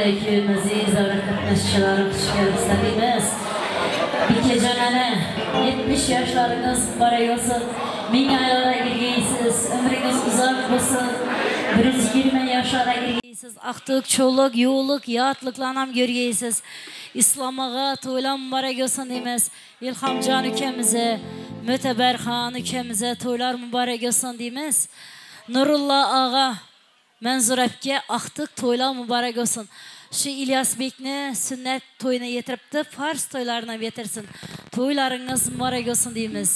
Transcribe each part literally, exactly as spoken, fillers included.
aleyküm aziz avrak katnaşçılarım, hoş geldiniz hepimiz. Bir kecenene yetmiş yaşlarınız mübarek olsun, bin aylara girgeysiz, ömrünüz uzak olsun, bir yuz yigirma yaşlara girgeysiz, aktık, çoluk, yoğuluk, yatlıklanam görgeysiz, İslam'a toylan mübarek olsun deyimiz. İlhamcan ülkemize, Möteberhan ülkemize toylar mübarek olsun deyimiz. Nurullah ağa, Manzur apka axtiq to'ylar muborak bo'lsin. Shu Ilyosbekni sunnat to'yini yetiribdi, farz to'ylarini yetirsin. To'ylaringiz muborak bo'lsin deymiz.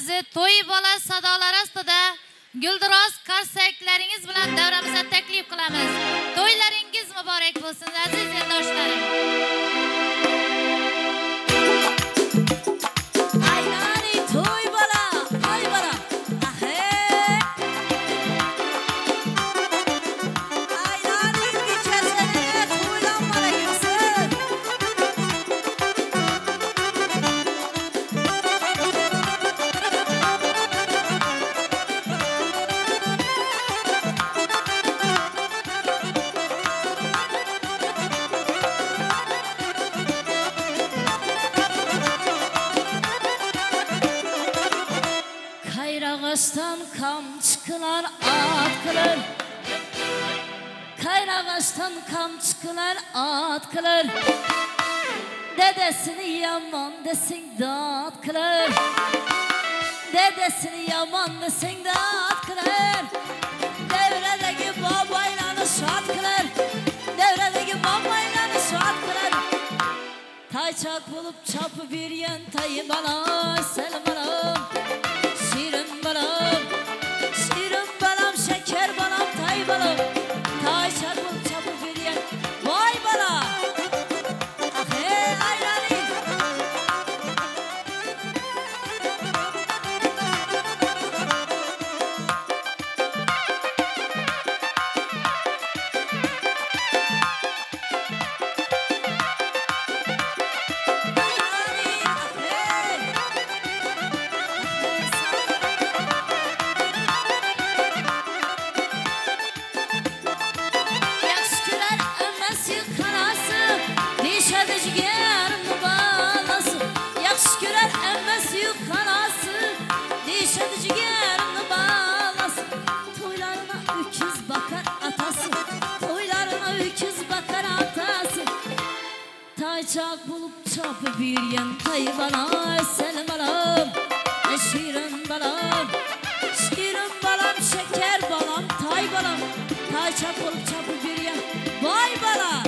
o'zi to'y bola sadolari ostida guldiroz qarsaklaringiz bilan davramizga taklif qilamiz. To'ylaringiz muborak bo'lsin aziz yurtdoshlarim. Ayani to'y bola, to'y bola. Kayrağaçtan kamçıklar at kılır, dedesini yaman desin dat kılır, dedesini yaman desin dat kılır, devredeki babayla şart kılır, devredeki babayla şart kılır. Tayçak bulup çapı bir yen tayı bana selam anam, şirin bana. Çak bulup çapı bir yan kaybana selam balam, şirin balam, şirin balam, şeker balam, tay balam, tay çak bulup çapı bir yan vay balam.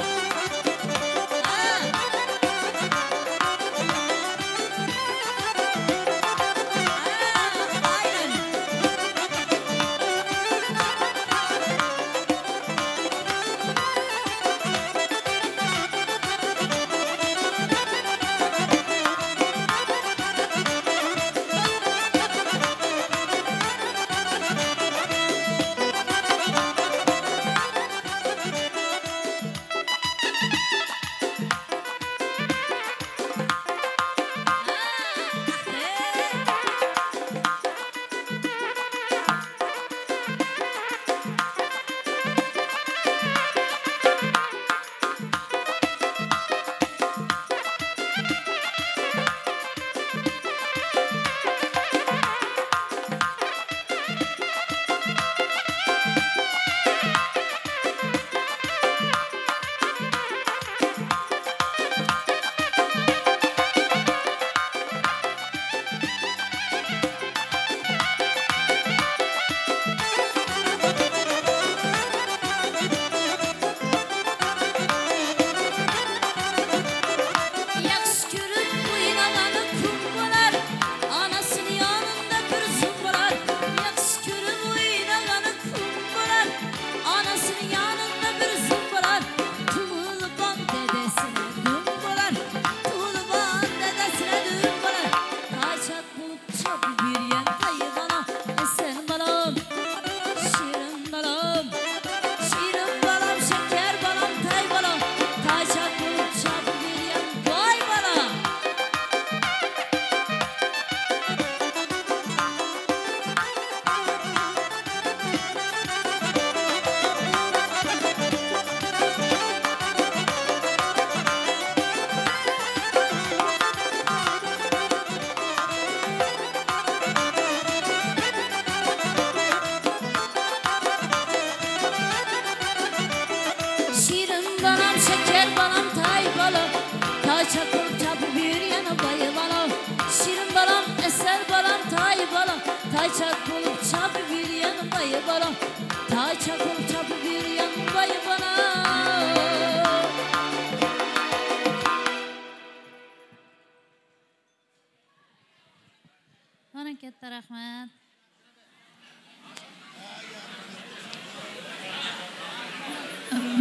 Katta rahmat.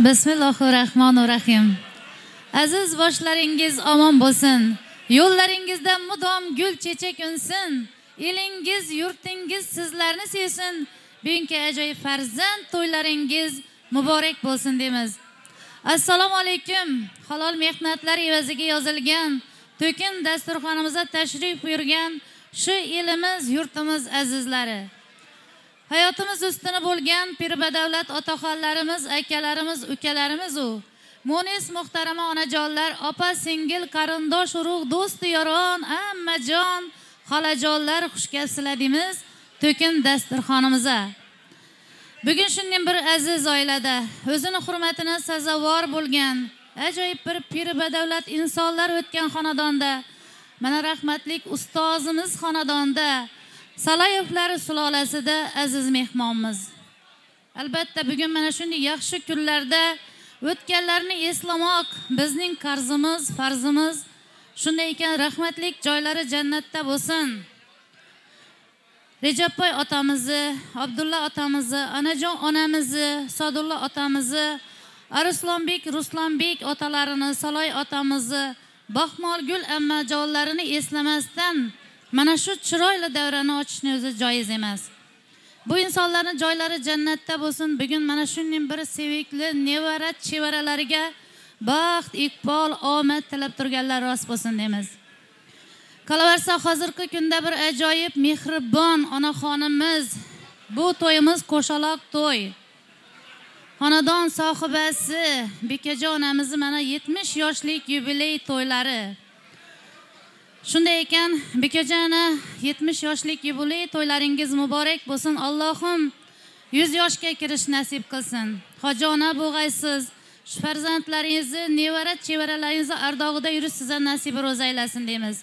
Bismillahirrahmanirrahim. Aziz boshlaringiz omon bo'lsin. Yo'llaringizda mudom gul chechak unsin. Elingiz, yurtingiz sizlarni sevsin. Bugungi ajoyib farzand to'ylaringiz muborak bo'lsin deymiz. Assalomu alaykum. Halol mehnatlar evaziga yozilgan to'kin dasturxonimizga tashrif buyurgan shu elimiz, yurtimiz azizlari. Hayotimiz üstüne bo'lgan pirbadavlat otaxonlarimiz, akalarimiz, ukalarimiz u. Munis muhtarama onajonlar, opa, singil, qarindosh, urug', do'st, yoron, ammajon, xolajonlar xush kelibsizlar deymiz to'kin dasturxonimizga. Bugun shundan bir aziz oilada o'zini hurmatini sazovor bo'lgan, ajoyib bir pirbadavlat insonlar o'tgan xonadonda, mana rahmatlik ustozimiz xonadonda Salayevlar sulolasida aziz mehmonimiz. Albatta bugun mana shunday yaxshi kunlarda o'tganlarni eslamoq bizning qarzimiz, farzimiz. Shunday ekan rahmatlik joylari jannatda bo'lsin. Rejabboy otamizni, Abdulla otamizni, onajon onamizni, Sodulla otamizni, Arslonbek, Ruslanbek otalarini, Saloy otamizni, Baxmolgul ammajonlarini eslamasdan mana shu chiroyli davrani ochishni o'zi joiz emas. Bu insonlarning joylari jannatda bo'lsin. Bugun mana shunning bir sevikli nevara chevaralariga baxt, iqbol, omad tilab turganlar rost bo'lsin deymiz. Qolaversa hozirgi kunda bir ajoyib mehribon onaxonimiz, bu to'yimiz qo'shaloq to'y. Xonadon sohibasi Bekajon onamizning mana yetmish yoshlik yubiley to'ylari. Shunday ekan, Bekajona yetmish yoshlik yubiley to'ylaringiz muborak bo'lsin. Allohim yuz yoshga kirish nasib qilsin. Hojona bo'g'aysiz, shu farzandlaringizni, nevara chevaralaringizni ardog'ida yurish sizga nasib ro'za aylasin deymiz.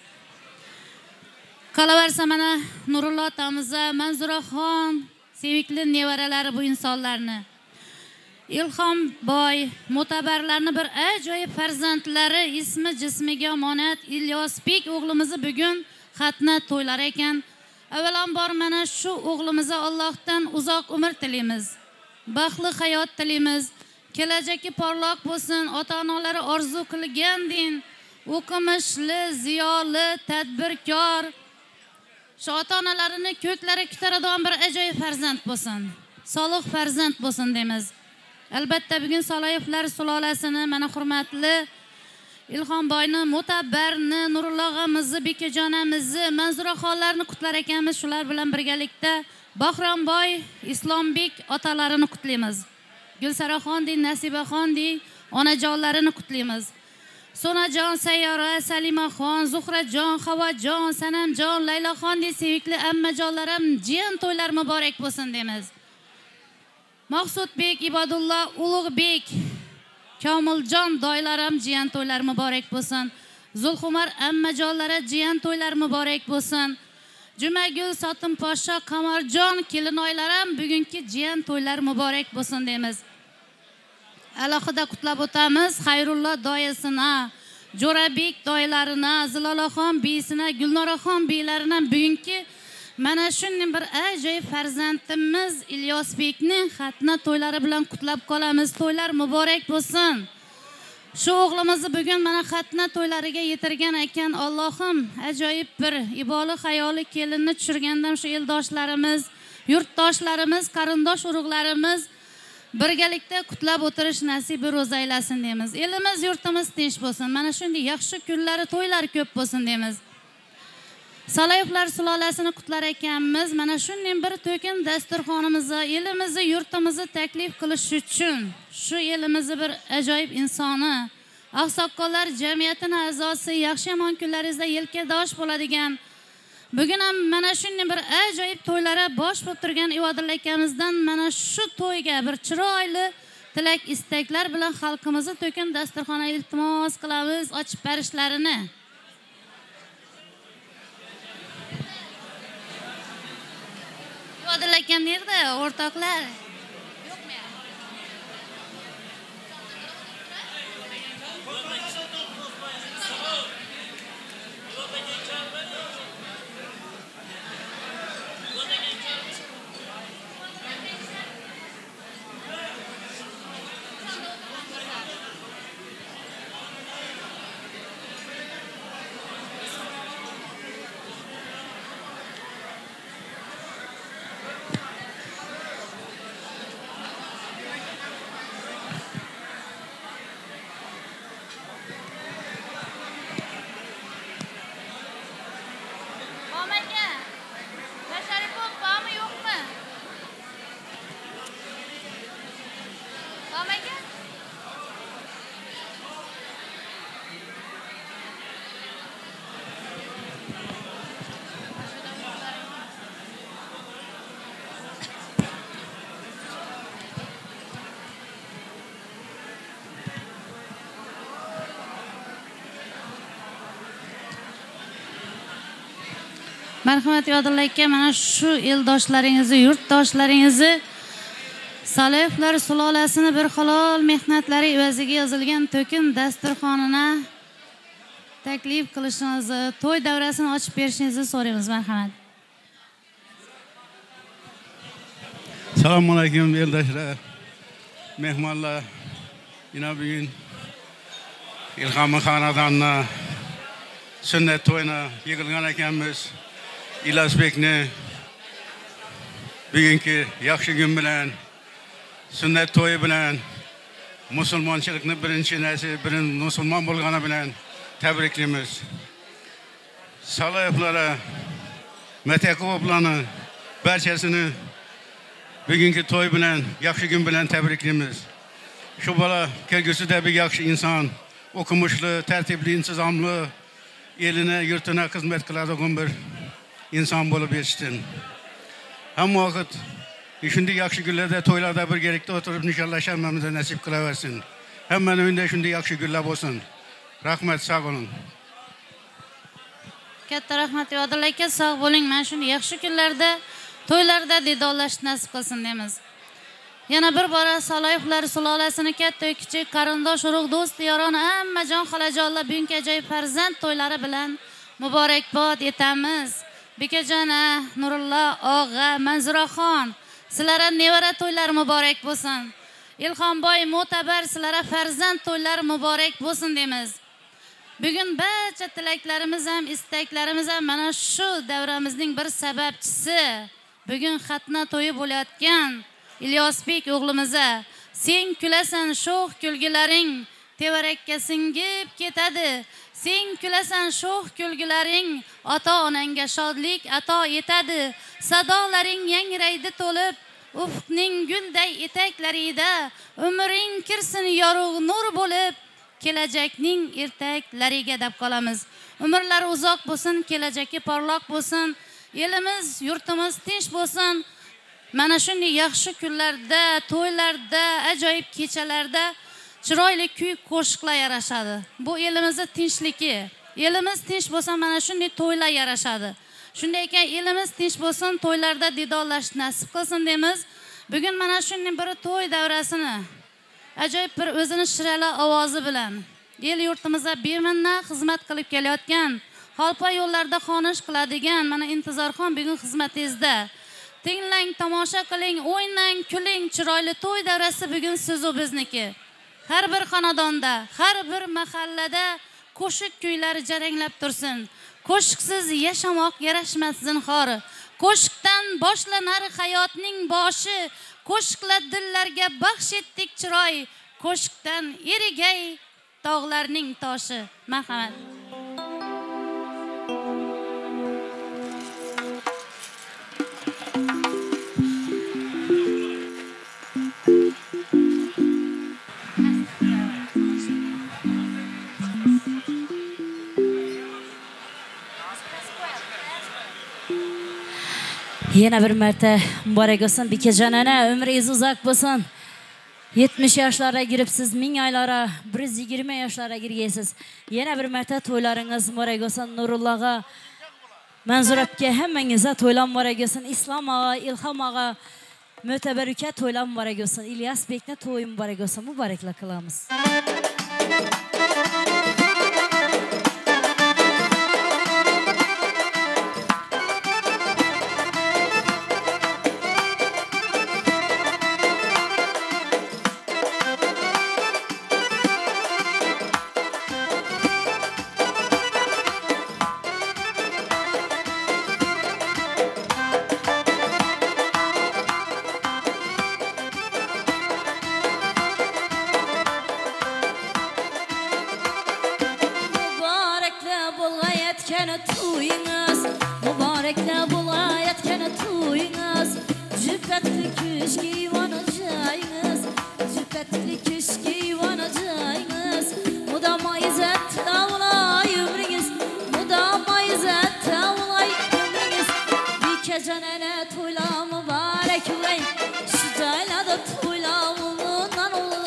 Qolaversa mana Nurullo otamiza, Manzuraxon, sevikli nevaralari bu insonlarni. Ilhom boy mo'tabarlarni bir ajoyib farzandlari ismi jismiga omonat Ilyosbek o'g'limizni bugun xatna to'ylari ekan. Avvalambor mana shu o'g'limizga Allohdan uzoq umr tilaymiz. Baxtli hayot tilaymiz. Kelajagi porloq bo'lsin. Ota-onalari orzu qilgan din, o'qimishli, ziyoli, tadbirkor, shu ota-onalarini ko'klari ko'taradigan bir ajoyib farzand bo'lsin. Solih farzand bo'lsin deymiz. Albatta bugun Salayevlar sulolasini mana hurmatli Ilhomboyni, Mo'tabarni, Nurullog'amizni, Bekajonamizni, Manzuraxonlarni qutlar ekanmiz. Shular bilan birgalikda Bahramboy, Islombek otalarini qutlaymiz. Gulsaraxon ding, Nasibaxon ding onajonlarini qutlaymiz. Sonajon, Sayyora, Salimaxon, Zuhrajon, Havojon, Sanamjon, Laylaxon ding sevikli ammajonlarim, jiyan to'ylar muborak bo'lsin deymiz. Maqsudbek, Ibodulla, Ulug'bek, Komiljon doylarim jiyan to'ylari muborak bo'lsin. Zulxumar ammajonlari jiyan to'ylari muborak bo'lsin. Jumagul, Sotimposho, Qamarjon kelinoylarim bugungi jiyan to'ylari muborak bo'lsin deymiz. Alohida qutlab o'tamiz. Xayrulloh doyasini, Jo'rabek doylarini, Zilolaxon beysini, Gulnoraxon beylarini bugungi mana shunning bir ajoyib farzandimiz Ilyosbekning xatna to'ylari bilan qutlab qolamiz. To'ylar muborak bo'lsin. Shu o'g'limizni bugun mana xatna to'ylariga yetirgan ekan. Allohim ajoyib bir iboli xayoli kelinni tushirgandan shu eldoshlarimiz, yurtdoshlarimiz, qarindosh urug'larimiz birgalikda qutlab o'tirish nasib ro'za aylasin deymiz. Elimiz, yurtimiz tinch bo'lsin. Mana shunday yaxshi kunlari, to'ylar ko'p bo'lsin deymiz. Salayevlar sulolasini qutlar ekanmiz. Mana shundan bir to'kin dasturxonimizni, elimizni, yurtimizni taklif qilish uchun shu elimizni bir ajoyib insoni, oqsoqollar jamiyatining a'zosi, yaxshi yomon kunlaringizda yelkadosh bo'ladigan, bugun ham mana shundan bir ajoyib to'ylara bosh bo'lib turgan Ibodulla akamizdan mana shu to'yga bir chiroyli tilak, istaklar bilan xalqimizni to'kin dasturxona iltimos qilamiz, ochib berishlarini. Ibodulla akam nerede ortaklar? Yok mu ya? Merhamet Yadırlı aka, bana şu yurtdoşlaringizni, yurtdoşlaringizni Salevlar sulolasini bir halol mehnatlari evaziga yozilgan to'kin dasturxonini taklif qilishingizni, to'y davrasini ochib berishingizni so'raymiz, marhamat. Assalomu alaykum eldoshlar, mehmonlar. Yana bugun Ilhom xonadonni sunnat to'yini yig'ilgan ekanmiz. İlazbek'ni bugünkü yakşı gün bilen, sünnet toyu bilen, musulmançılıkını birinci nesil, birinci musulman bulgana bilen tebriklimiz. Salayıplara, Metekoplanı, berçesini bugünkü toy bilen, yakşı gün bilen tebriklimiz. Şu bala kelgüsü de bir yakşı insan, okumuşlu, tertipli, intizamlı, eline, yurtuna hizmet kıladı gümbür. İnsan bulup yetiştin. Hem vakit, şimdi yakşı günlerde, toylarda bir gerekli oturup nişanlaşanmamıza nasip kılaversin. Hem benim önünde şimdi yakşı günler olsun. Rahmet, sağ olun. Katta rahmet, yadırlayken sağ olun. Ben şimdi yakşı günlerde, toylarda didollaş nasip kılsın demiz. Yana bir bara salayıfları sulolasini katta küçük, qarindosh urug' do'st yaron, amma jon xolajonlar bugungi ajoyib farzand to'ylari bilan muborakbod etamiz. Bekajona, Nurullo og'a, Manzuraxon, sizlarga nevara to'ylari muborak bo'lsin. Ilhomboy Mo'tabar, sizlarga farzand to'ylari muborak bo'lsin deymiz. Bugun barcha tilaklarimiz ham, istaklarimiz ham mana shu davramizning bir sababchisi. Bugun xatna to'yi bo'layotgan Ilyosbek o'g'limiza sen kulasan sho'x kulgilaring tevarakka singib ketadi. Sen kulasan sho'x kulgilaring ota-onangga shodlik ato etadi. Sadolaring yangraydi to'lib, ufqning gulday etaklarida umring kirsin yorug' nur bo'lib, kelajakning ertaklariga deb qolamiz. Umrlari uzoq bo'lsin, kelajagi porloq bo'lsin, elimiz, yurtimiz tinch bo'lsin. Mana shunday yaxshi kunlarda, to'ylarda, ajoyib kechalarda chiroyli kuy-qo'shiqlar yarashadi. Bu elimizni tinchligi. Elimiz tinch bo'lsa, mana shunday to'ylar yarashadi. Shunday ekan, elimiz tinch bo'lsin, to'ylarda didollash nasib qilsin deymiz. Bugun mana shunday bir to'y davrasini ajoyib bir o'zini shirali ovozi bilan el yurtimizga beminna xizmat qilib kelayotgan, xalpa yo'llarda xonish qiladigan mana Intizorxon bugun xizmatingizda. Tinglang, tomosha qiling, o'ynang, kuling, chiroyli to'y davrasi bugun siz u bizniki. Har bir xonadonda, har bir mahallada qo'shiq kuylari jaranglab tursin. Qo'shiqsiz yashamoq yarashmas zinhor. Qo'shiqdan boshlanar hayotning boshi. Qo'shiqlar dillarga baxsh etdik chiroy. Qo'shiqdan erigay tog'larning toshi. Marhamat. Yana bir marta muborak bo'lsin Bekajon ona, umringiz uzoq bo'lsin. yetmish yoshlarga giribsiz, ming oylara, bir yuz yigirma yoshlarga girgaysiz. Yana bir marta to'ylaringiz muborak bo'lsin Nurulloga, Manzurabga, hammangizga to'ylar muborak bo'lsin. Islom og'a, Ilhom og'a, Mo'tabar uka to'ylar muborak bo'lsin. Ilyosbekni to'yi muborak bo'lsin. Muboraklar qilamiz. Cübbetli köşk ivanı cayınız, cübbetli كلي سجل هذا ولا ومنان الله أغلطون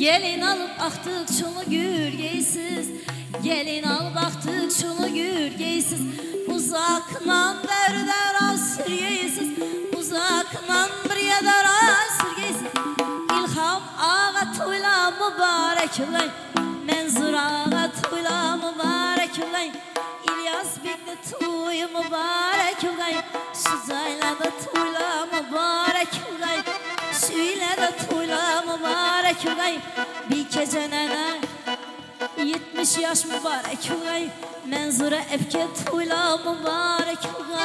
Gelin alıp aktık şunu gürgeysiz, gelin alıp aktık şunu gürgeysiz, uzakman beri de rasırgeysiz, uzakman beri de rasırgeysiz. İlham ağa tuyla mübarek olayım, Menzur ağa tuyla mübarek olayım, İlyas binli tuy mübarek olayım, Suzayla da tuyla mübarek olayım, Süyle de tuyla mübarek olayım. Bir gece nene yetmiş yaş mübarek olayım, Menzura efke tuyla mübarek olayım.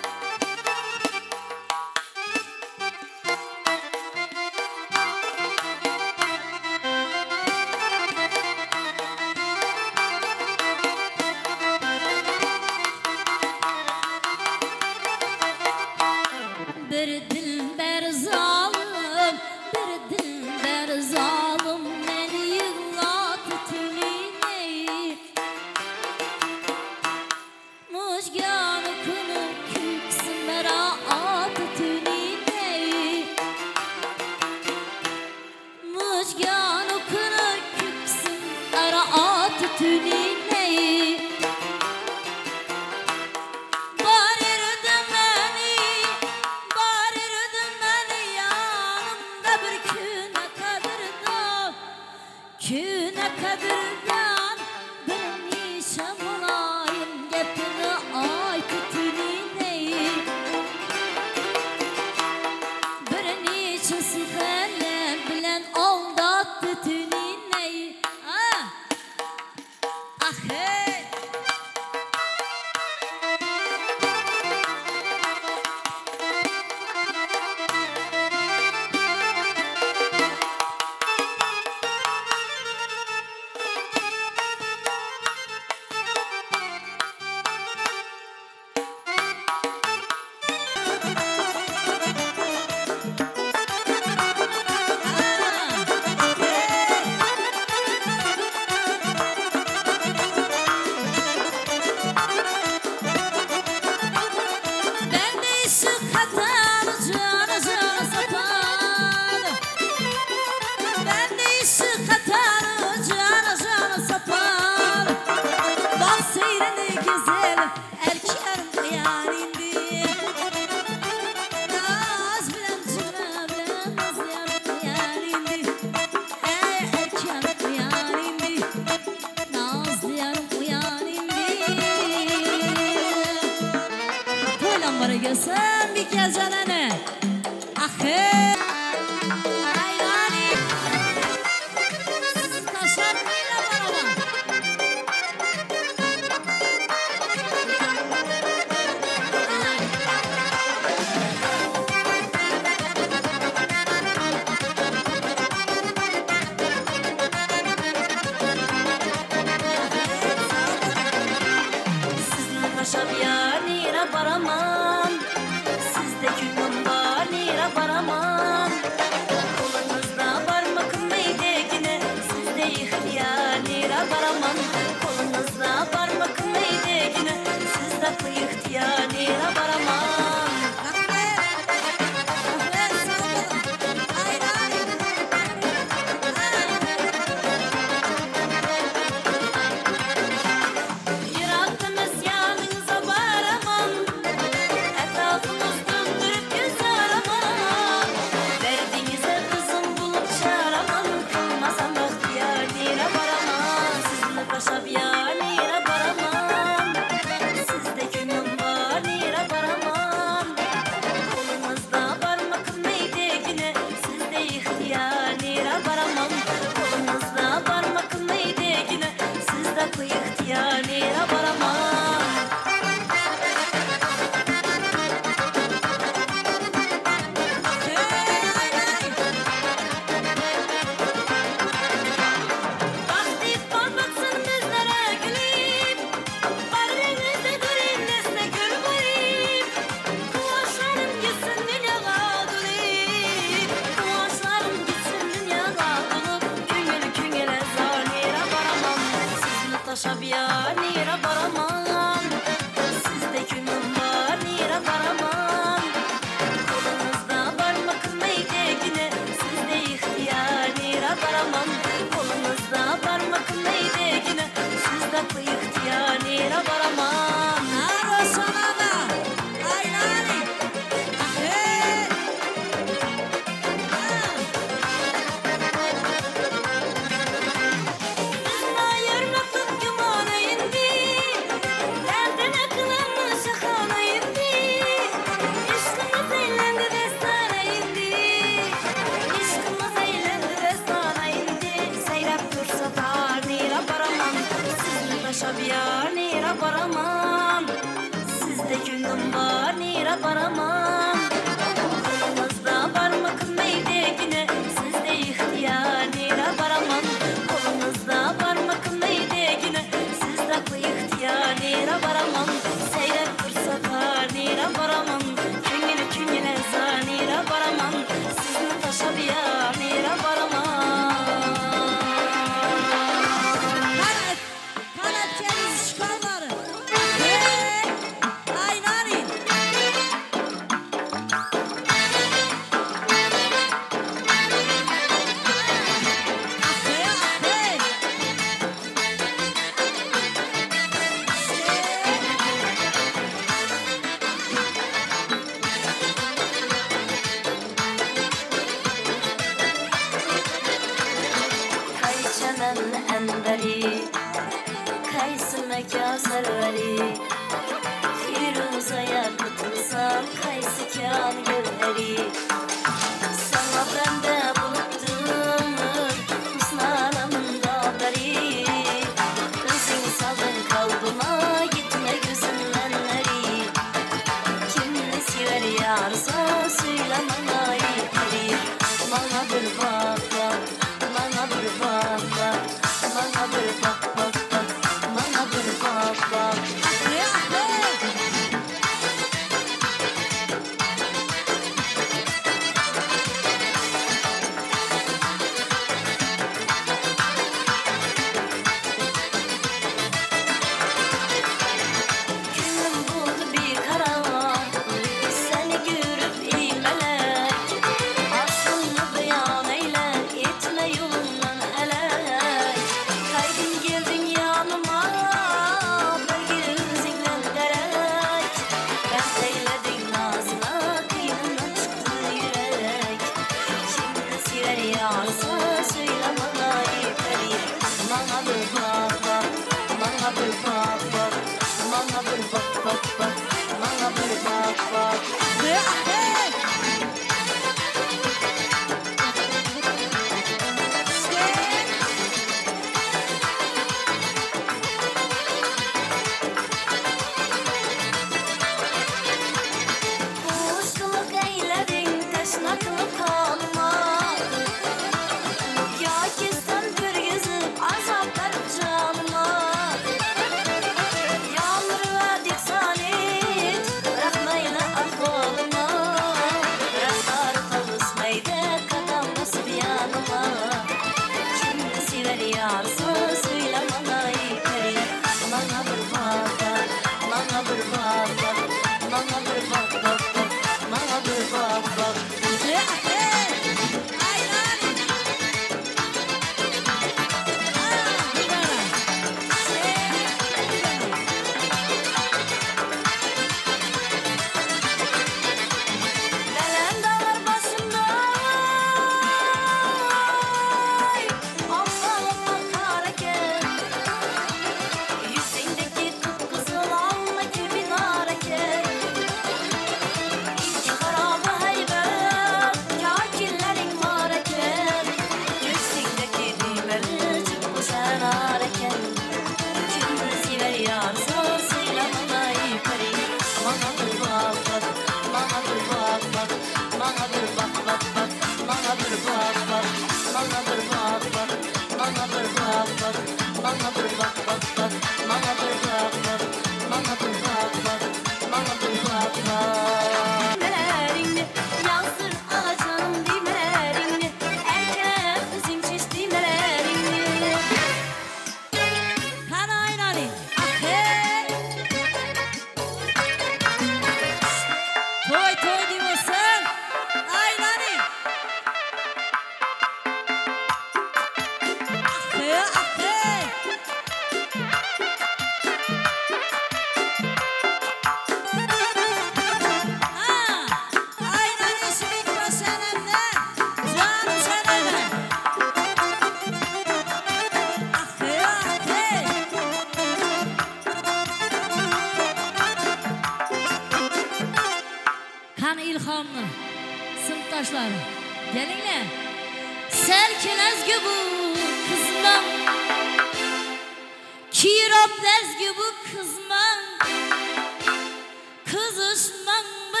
Kızışman bir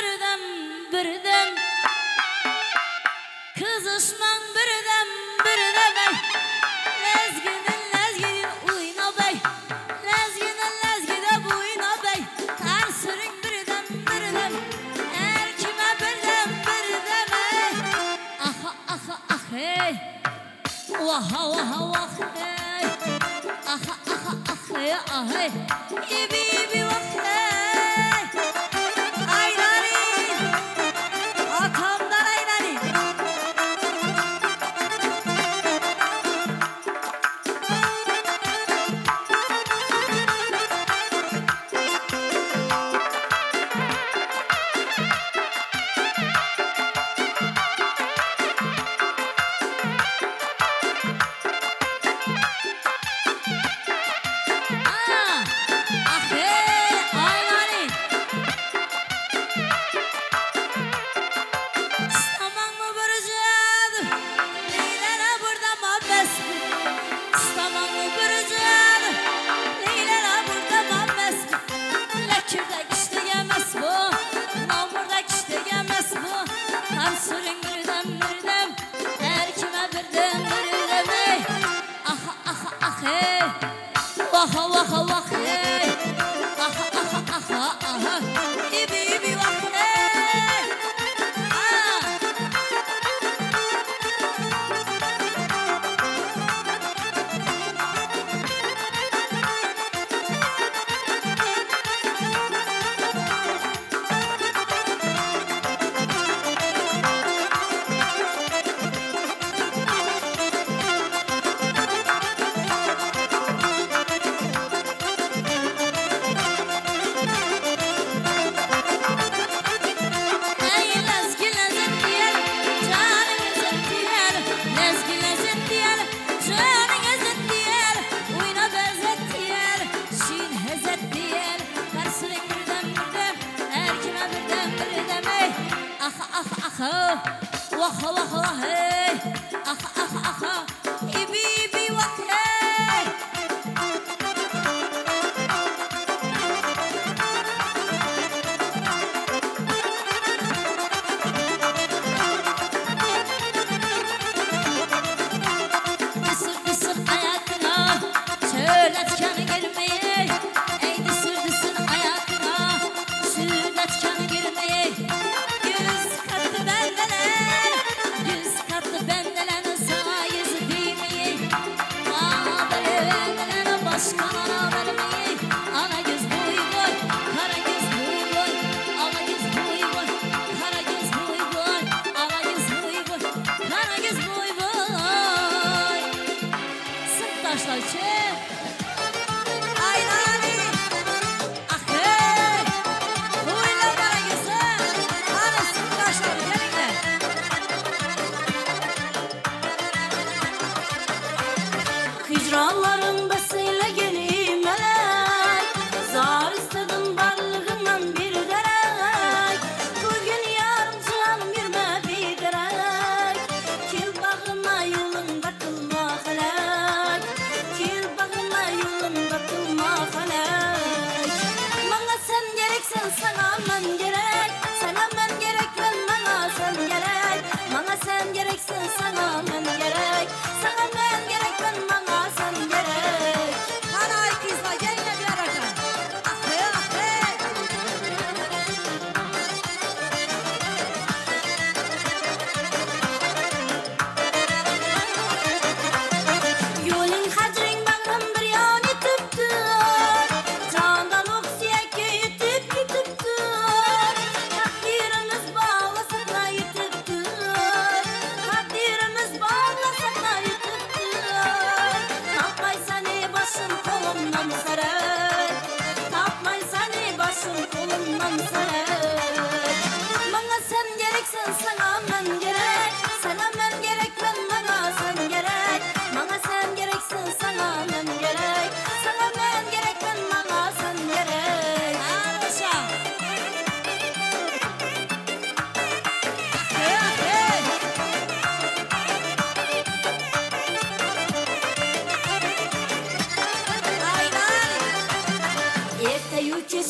Osman birden birine bey, lez gidin lez gidin uyna bey, lez gidin lez gidin uyna bey. Karsırın birden birine, erkime birden birine bey. Aha aha ah hey, vaha vaha vah hey, aha aha ah hey ah hey, yibi yibi vah hey.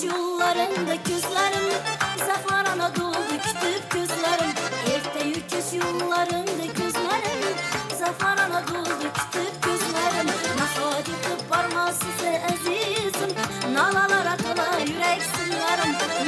Yollarında küzlerim, Zafar Anadolu'da kütüp küzlerim. Hem de onu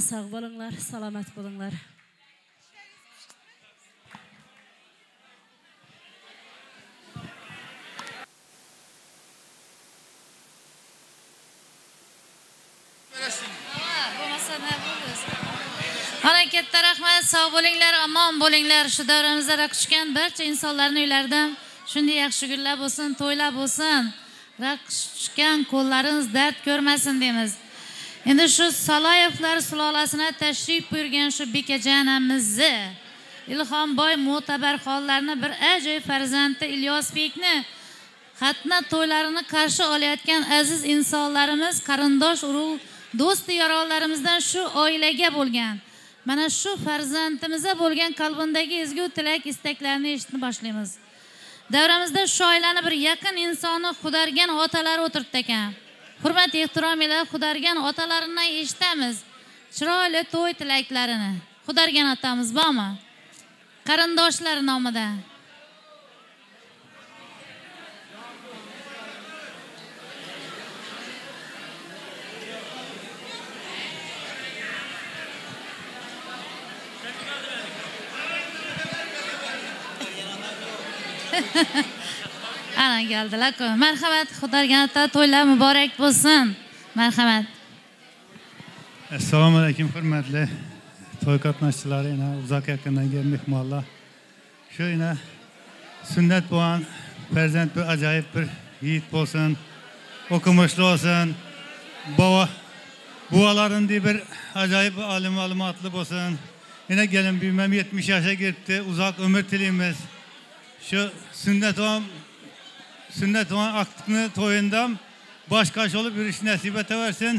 sağ bulunlar, salamat bulunlar. Hareketler rahmet, sağ bulunlar, aman bulunlar. Şu davramızda rakışken barcha insanların üylerden. Şimdi yaxshi günlar bo'lsin, to'ylar bo'lsin. Rakışken kollarınız dert görmesin deymiz. Endi shu Salayevlar sulolasini tashrif buyurgan shu bekajonimizni, Ilhomboy mo'tabar xonlarni bir ajoyib farzandi Ilyosbekni xatna to'ylarini qarshi olayotgan aziz insonlarimiz, qarindosh urug' do'st yaronlarimizdan shu oilaga bo'lgan, mana shu farzandimizga bo'lgan qalbindagi ezgu tilak istaklarini eshitni boshlaymiz. Davramizda shu oilani bir yaqin insoni xudargan otalar o'tiribdi ekan. Hurmat, ehtirom bilan xudargan otalarini eshitamiz. Chiroyli to'y tilaklarini. Xudargan otamiz bormi? Qarindoshlar nomida. Ana geldiler. Merhamet, xudargan ota to'ylar mübarek bo'lsin. Merhamet. Assalomu alaykum hurmatli to'y qatnashchilari, yana uzoq yaqindan kelgan mehmonlar. Shu yana sunnat bo'lgan farzand bu ajoyib bir yigit bo'lsin, o'qimishli bo'lsin, bova buvalarindek bir ajoyib olim ma'lumotli bo'lsin. Yana kelin buyumam yetmish yoshga yetdi, uzoq umr tilaymiz. Shu sunnat ham Sünnet olan aklını toyundan baş kaş olup bir iş nasip edersin.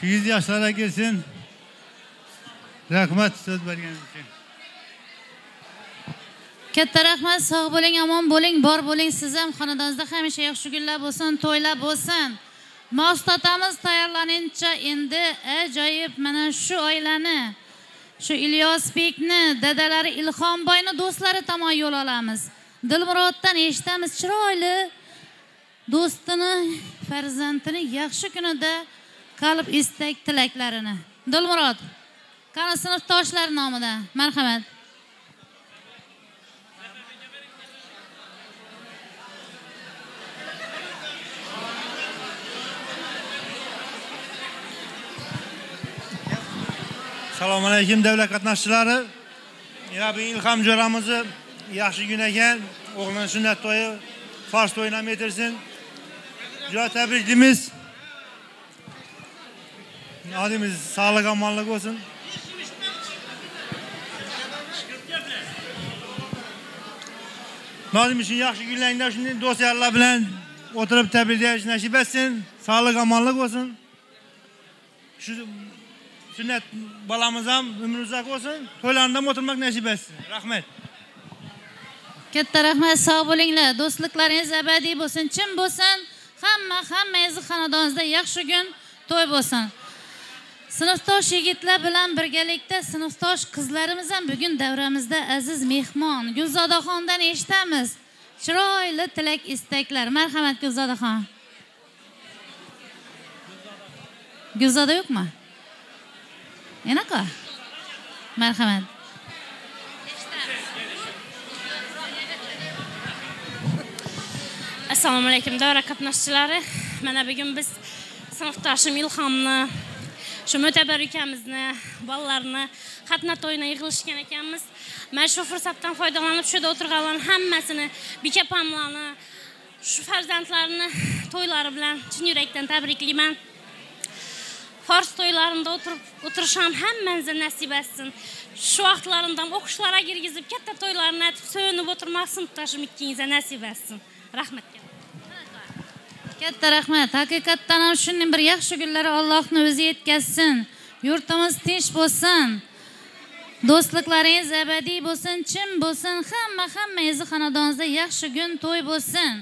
Şu yüz yaşlara girsin. Rahmet söz verdiğiniz için. Katta rahmet, sağ bo'ling, aman bo'ling, bor bo'ling, siz ham xonadoningizda hamisha yaxshi kunlar bo'lsin, to'ylar bo'lsin. Ma'sutamiz tayyorlanincha endi ajoyib mana shu oilani, shu Ilyosbekni, dadalari Ilhomboyni do'stlari tomon yo'l olamiz. Dilmuroddan eshitamiz, chiroyli do'stini, farzandini yaxshi kunida qalb istak tilaklarini. Dilmurod, qani sinfdoshlar nomida. Marhamat. Assalomu alaykum davlat qatnashchilari. Yana bu Ilhom jo'ramizni yaxshi gün ekan, o'g'lining sunnat to'yi, farz to'yini yetirsin. Juda tabriklaymiz. Nodimiz sog'lik omonlik bo'lsin. Nodimiz uchun yaxshi günlarda shunday do'stlar bilan o'tirib tabriklash nasib etsin. Sog'lik omonlik bo'lsin. Shu sunnat balamiz ham umr uzoq bo'lsin. To'ylarda o'tirmak nasib etsin. Rahmat. Katta rahmat, sog' bo'linglar. Do'stliklaringiz abadiy bo'lsin, chin bo'lsin. Hamma, hammangizni xonadoningizda yaxshi kun, to'y bo'lsin. Sinfdosh yigitlar bilan birgalikda sinfdosh qizlarimiz ham bugun davramizda aziz mehmon Gulzodaxondan eshitamiz. Chiroyli tilak istaklar. Marhamat Gulzodaxon. Gulzoda yo'qmi? Yana qo'y. Marhamat. Assalomu alaykum davra qatnashchilari. Mana bugun biz sinfdoshim Ilhomni, shu Mo'tabar ukamizni, bolalarni xatna to'yini yig'ilishgan ekanmiz. Mana shu fursatdan foydalanib shu yerda o'tirganlarni hammasini, bikapamlarni, shu farzandlarini to'ylari bilan chin yurakdan tabriklayman. Fors to'ylarida o'tirib o'tirisham hammamizga nasib etsin. Shu vaqtlarimdan o'qishlarga kirgizib, katta to'ylarni atib, so'yinib o'tirmasin, sinfdoshim ikkingizga nasib etsin. Rahmat. Katta rahmat. Haqiqatan ham shunday bir yaxshi kunlar Allohning o'zi yetkazsin. Yurtimiz tinch bo'lsin. Do'stliklaringiz abadiy bo'lsin, chin bo'lsin. Hamma hammangizni xonadoningizda yaxshi kun, to'y bo'lsin.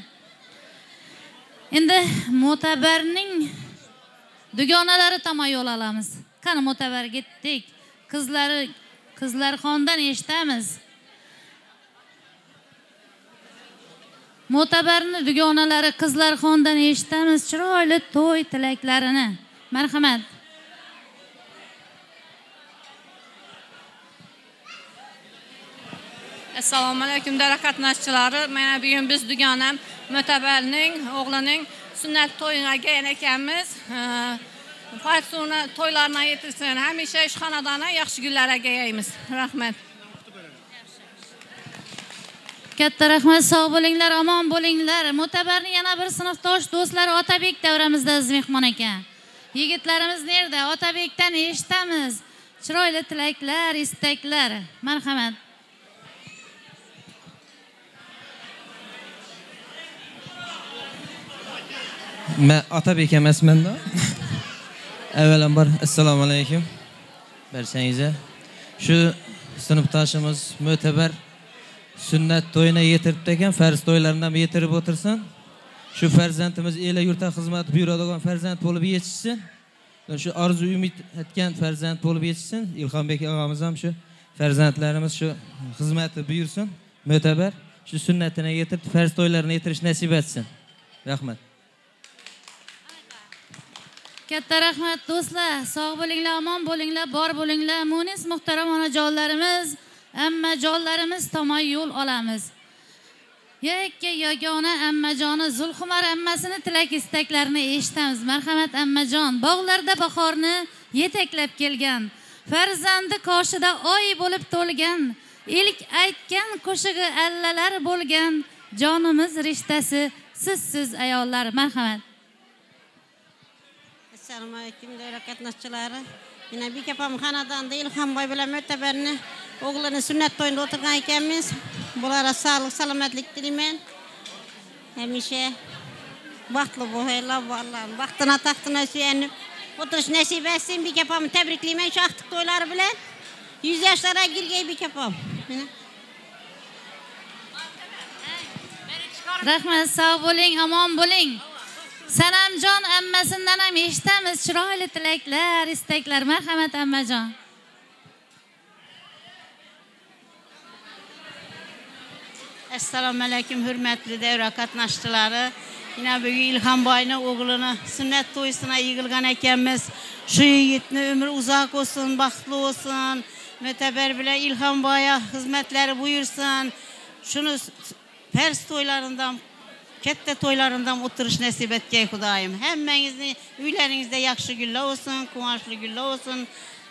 Endi Mo'tabarning dugonalari tomon yo'l olamiz. Qani Mo'tabar ketdik. Qizlari Qizlarxondan eshitamiz. Mo'tabarni dugonalari Qizlarxondan eshitamiz chiroyli to'y tilaklarini. Marhamat. Assalamu alaikum dərə qatnaşçıları. Mənə bugün biz düganəm Mötəbəlinin, oğlanın sünnət toyuna gələkəmiz. Fayt sonra toylarına yetirsin. Həmişə işxanadana yaxşı günlərə gələyimiz. Rəhmət. Katta rəhmət, sağ bolinglar, aman bolinglar. Mötəbəlinin yana bir sinifdosh do'stlar Otabek davramizda biz mehmon ekan. Yigitlarimiz nerede? Otabekdan eshitamiz. Chiroyli tilaklar, istaklar. Marhamat. Ben Otabek emasman da. Evvelenbar assalomu alaykum. Barchangizga. Şu sinfdoshimiz Mö'tabar sünnet to'yina yetirib degan farz to'ylaridan yetirib o'tirsin. Şu farzandimiz ela yurtda xizmat buyuradigan farzand bo'lib yetishsin. Şu orzu umid etgan farzand bo'lib yetishsin. Ilhonbek og'amiz ham şu farzandlarimiz şu xizmati buyursin. Mö'tabar şu sunnatini yetirib farz to'ylarini yetirish nasib etsin. Rahmat. Katta rahmat do'stlar, sog' bo'linglar, omon bo'linglar, bor bo'linglar. Munis muhtaram onajonlarimiz, ammajonlarimiz tomon yo'l olamiz. Yakka yagona ammajoni Zulxumar ammasini tilak istaklarini eshitamiz. Marhamat ammajon, bog'larda bahorni yetaklab kelgan, farzandi qoshida oy bo'lib to'lgan, ilk aytgan qo'shig'i allalar bo'lgan jonimiz rishtasi sizsiz ayollar. Marhamat. Assalomu alaykum dəyərli qatnaşçıları. Yenə bir kəpəm xanadan da İlham bəy bilan Mö'tabarni oğlunu sünnət toyunda oturğan ikəmiz. Bunlara sağlıq, salamatlik diləyəm. Həmişə vaxtlı bu heyla vallan, vaxtına taxtına suyunub oturuş nəsib etsin. Bir kəpəmi təbrikləyəm şaxtıq toyları bilən. yüz yaşlara girgəy bir kəpəm. Rəhmət, sağ olun, aman olun. Sanamjon ammasidan ham eshitamiz chiroyli tilaklar, istaklar. Marhamat ammajon. Assalomu alaykum hurmatli davra qatnashchilari. Yana bugun Ilhomboyning o'g'lini sunnat to'yisina yig'ilgan ekanmiz. Shu yigitni umri uzoq bo'lsin, baxtli bo'lsin. Mö'tabar bilan Ilhomboyga xizmatlari buyursin. Shuni farz to'ylaridan katta to'ylarimdan o'tirish nasib etgay Xudoyim. Hammangizni uylaringizda yaxshi kunlar bo'lsin, quvonchli kunlar bo'lsin.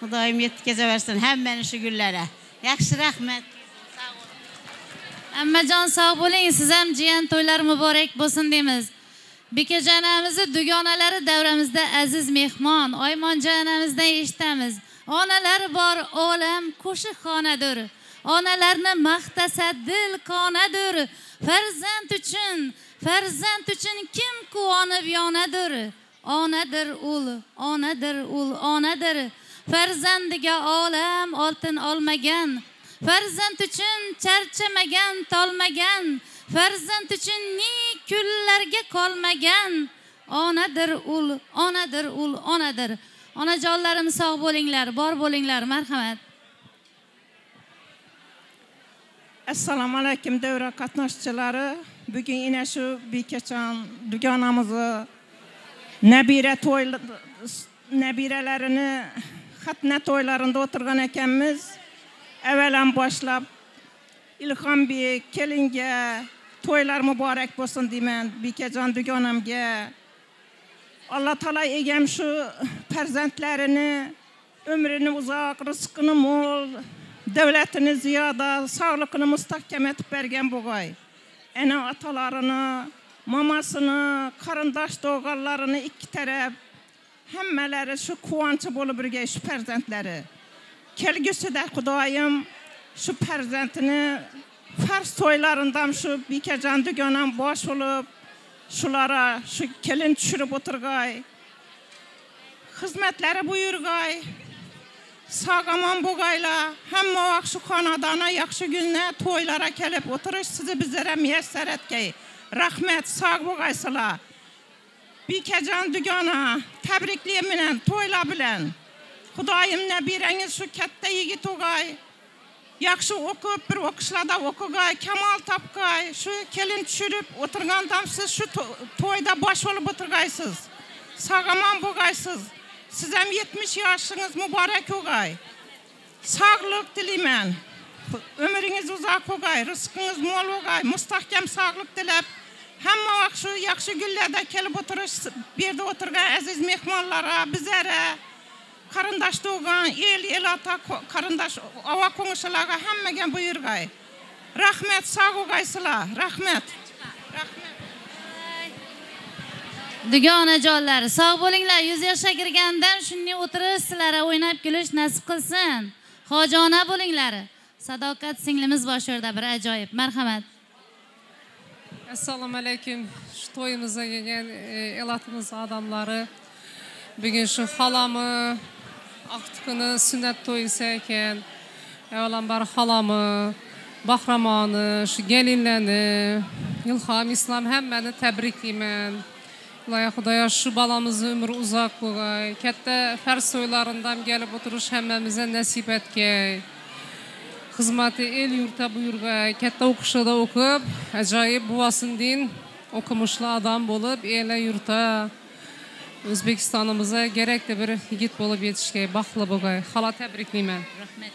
Xudoyim yetkazaversin hammaning shu kunlari. Yaxshi rahmat. Sağ olun. Ammajon sog' bo'ling, siz ham jiyan to'ylari muborak bo'lsin deymiz. Bekajon onamizni dugonalari davramizda aziz mehmon, Oymonjon onamizdan eshitamiz. Onalar bor olam qo'shiq xonadir. Onalarni maqtasa dil qonadir. Farzand uchun Farzand uchun kim quvonib yonadir? Onadir ul, onadir ul, onadir. Farzandiga olam oltin olmagan, farzand uchun charchamagan, tolmagan, farzand uchun ni kunlarga qolmagan. Onadir ul, onadir ul, onadir. Onajonlarim sog' bo'linglar, bor bo'linglar. Marhamat. Assalomu alaykum davra qatnashchilari. Bugün yine şu bir keçen dükanımızı nebire toy, nebirelerini hatna toylarında oturgan ekemiz. Evvelen başlap İlham bir kelinge toylar mübarek olsun demen bir keçen dükanımge. Allah Teala egem şu perzentlerini, ömrünü uzak, rızkını mol, devletini ziyada, sağlıkını müstahkem etip bergen buğay. Ene atalarını, mamasını, karındaş doğallarını iki taraf hemmeleri şu kuvancı bolu bürge şu perzentleri. Kelgüsü de Xudoyim şu perzentini farz toylarından şu bir kecan düğünen boş olup şulara şu kelin çürüp oturgay. Hizmetleri buyurgay. Sağaman buğayla hem muak şu kanadana yakşı gününe toylara kelip oturuş sizi bizlere müyesser etkeyi. Rahmet sağ buğaysıla. Bir kecan dügana tebrikliye minen toyla bilen. Xudayim ne bireniz şu kette yigit uğay. Yakşı okup bir okuşlada okugay. Kemal tapgay. Şu kelin çürüp oturgandam siz şu to toyda baş olup oturgaysız. Sağaman buğaysız. Sizem yetmiş yaşınız mübarek olay. Sağlık dilemen. ömürünüz uzak olay, rızkınız mol olay, müstahkem sağlık dilep. Hemma vaq şu yaxşı günlerde kelib oturuş, bir de oturgan aziz mehmanlara, bizlere, karındaş doğan, el, el ata, karındaş, ava konuşulara hemmegen buyurgay. Rahmet, sağ olgaysılar, rahmet. Rahmet. Dugonajonlar, sağ bo'linglar. yüz yoshga kirgandan shunday o'tirish sizlarga o'ynab kulish nasib qilsin. Xojona bo'linglar. Sadoqat singlimiz bosh yerda bir ajoyib. Marhamat. Assalomu alaykum. Shu to'yimizga kelgan elatimiz adamlari bugun shu xolami Oqtiqini sunnat to'yisi ekan. Avvalambor xolami, Bahramoni, shu gelinlarni, Ilhom, Islom hammani tabriklayman. Laya Xudaya şu balamızı ömür uzak olay. Katta farz soylarından gelip oturuş hemmemize nasip etkey. Hizmeti el yurta buyurgay. Katta okuşa da okup, acayip buvasın din okumuşlu adam olup, ele yurta Özbekistan'ımıza gerekli bir yigit bulup yetişkey. Bakla bugay. Hala tebrikliyim ben. Rahmet.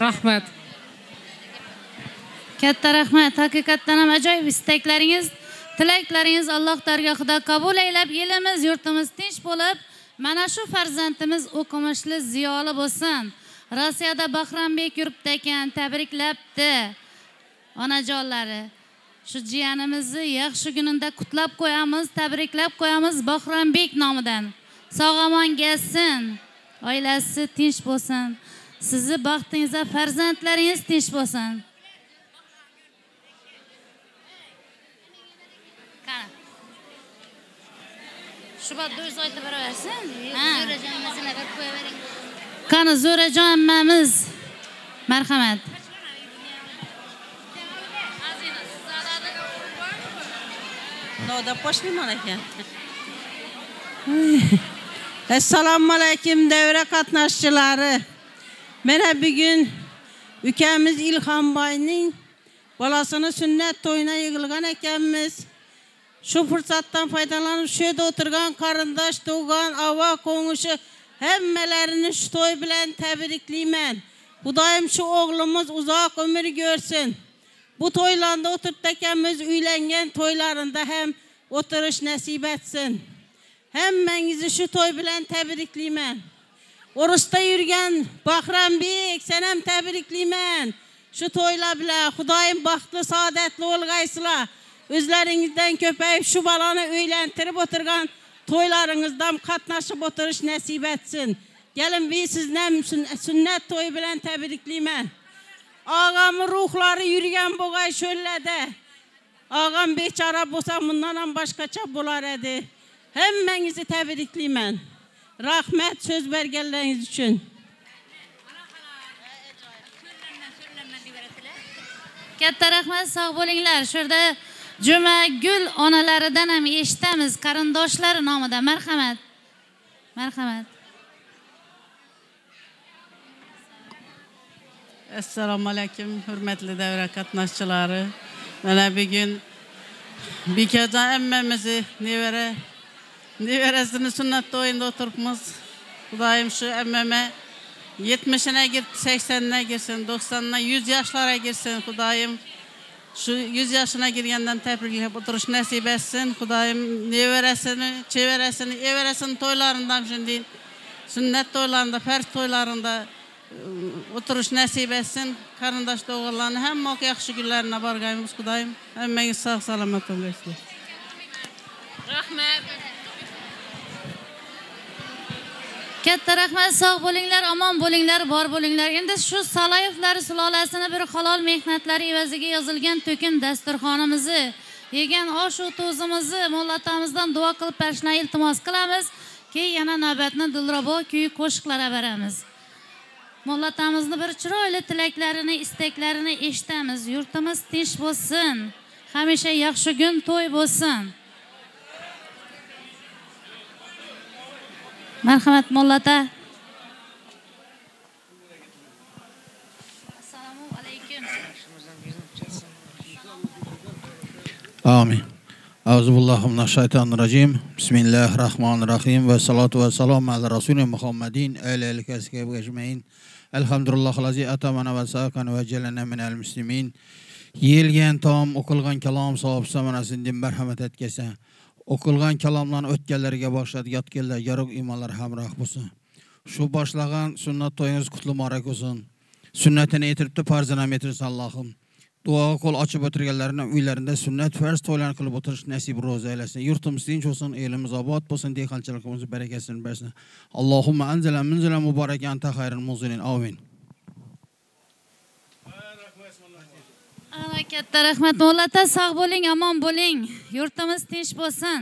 Rahmet. Katta rahmet. Hakikaten ama acayip istekleriniz. Tilaklaringiz Alloh dargohida qabul aylab, yelimiz, yurtimiz tinch bo'lib, mana shu farzandimiz o'qimishli, ziyoli bo'lsin. Rossiyada Bahrambek yuribdi ekan, tabriklabdi. Onajonlari, shu jiyanimizni yaxshi kunida qutlab qo'yamiz, tabriklab qo'yamiz Bahrambek nomidan. Sog'omon kelsin, oilasi tinch bo'lsin. Sizni baxtingizga farzandlaringiz tinch bo'lsin. Şubat dört ayda berabersin. Zo'rajon emmamizga navbat qo'yaverin. Qani Zo'rajon emmamiz. Marhamat. Noda poshli mana ekan. Assalomu alaykum davra qatnashchilari. Mana bugun ukamiz Ilhomboyning bolasini sunnat to'yina yig'ilgan ekanmiz. Şu fırsattan faydalanıp şöyle oturgan karındaş, doğan, ava, konuşu hemmelerini şu toy bilen tebrikliymen. Hudayim şu oğlumuz uzak ömür görsün. Bu toylanda oturttakemiz üylengen toylarında hem oturuş nasip etsin. Hemmenizi şu toy bilen tebrikliymen. Oruçta yürgen Bahrambek senem tebrikliymen. Şu toyla bile Hudayim bahtlı saadetli olgaysıla. Özlerinizden köpeyip şu balanı öylentirip oturgan toylarınızdan katnaşıp oturuş nasip etsin. Gelin biz sizden sünnet toyu bilen tebrikliyim. Ağamın ruhları yürüyen boğay şöyle de. Ağam beçara bosa bundan başka çap bular edi. Hemmenizi tebrikliyim. Rahmet söz belgeleriniz için. Katta rahmet sağ olunlar. Şurada Cuma gül onalaridan ham eshitamiz qarindoshlar nomida. Marhamat. Marhamat. Assalomu alaykum hurmatli davra qatnashchilari. Mana bugun Bekajon ammamizni nevara nevarasini sunnat to'yinda o'tiribmiz. Xudoyim shu ammama yetmishina girib, seksonnina girsin, to'qsonnina, yuz yoshlarga girsin. Xudoyim şu yüz yaşına girgenden tebrikleyip oturuş nasip etsin. Hudayim neveresini, çeveresini, everesini toylarından şimdi sünnet toylarında, farz toylarında oturuş nasip etsin. Karındaş doğullarını hem o yakışı günlerine bargayımız Hudayim. Hem beni sağ salamet olun. Rahmet. Katta rahmet, sağ bo'linglar, aman bo'linglar, bor bo'linglar. Endi şu Salayevlar sulolasini bir halol mehnatlari evaziga yozilgan to'kin dasturxonimizni, yegan osh o'tuzimizni mullatamizdan duo qilib barishni iltimos qilamiz. Keyin yana navbatni dilrabo kuy qo'shiqlarga beramiz. Mullatamizni bir chiroyli tilaklarini, istaklarini eshitamiz. Yurtimiz tinch bo'lsin. Hamisha yaxshi kun to'y bo'lsin. Merhamet Mollata. Assalamu alaykum. Amin. Euzubillahimineşşeytanirracim. Bismillahirrahmanirrahim. Ve salatu ve selamu ala Resulü Muhammedin. Eyle el keskev geçmeyin. Elhamdülillahillazi atamana ve sakan ve celene minel muslimin. Yelgen tam okulgan kelam sahab samanasindin merhamet etkese. Okulgan kelamlan ötgelerge başladı yatgeller yarık imalar hamrah busun. Şu başlagan sünnet toyunuz kutlu marak olsun. Sünnetini yitirip de parzanam yitirsin Allah'ım. Dua kol açıp ötürgelerine üyelerinde sünnet fers toylarını kılıp oturuş nesib roza eylesin. Yurtımız dinç olsun, elimiz abad olsun, deyhalçılıkımızı bereketsin versin. Allahümme enzele münzele mübarek ente hayrın muzulin. Amin. Katta rahmat mullata, sağ bo'ling, aman bo'ling. Yurtimiz tinch bo'lsin.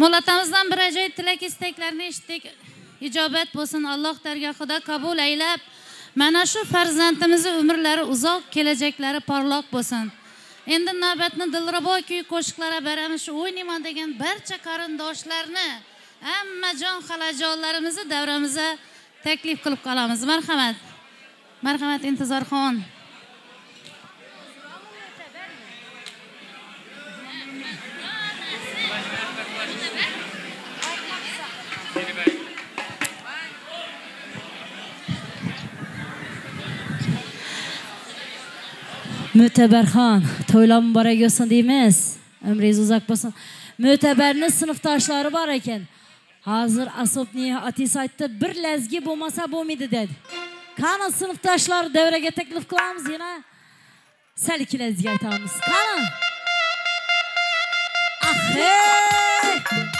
Mullatamizdan bir ajoyib tilak istaklarini eshitdik. Ijobat bo'lsin. Alloh dargohida qabul aylab, mana shu farzandimizning umrlari uzoq, kelajaklari porloq bo'lsin. Endi navbatni dilrabo kuy qo'shiqlari beramiz. O'ynayman degan barcha qarindoshlarni, hamma jon xalajonlarimizni davramizga taklif qilib qolamiz. Marhamat. Marhamat Intizorxon. Müteberxon, to'ylar muborak bo'lsin deymiz. Umringiz uzoq bo'lsin. Müteberni sinfdoshlari bor ekan. Hozir Asobni Atis aytdi, bir lazgi bo'lmasa bo'lmaydi dedi. Qani sinfdoshlar davraga taklif qilamiz, yana sal ikki lazgi aytamiz. Qani? Axir! Altyazı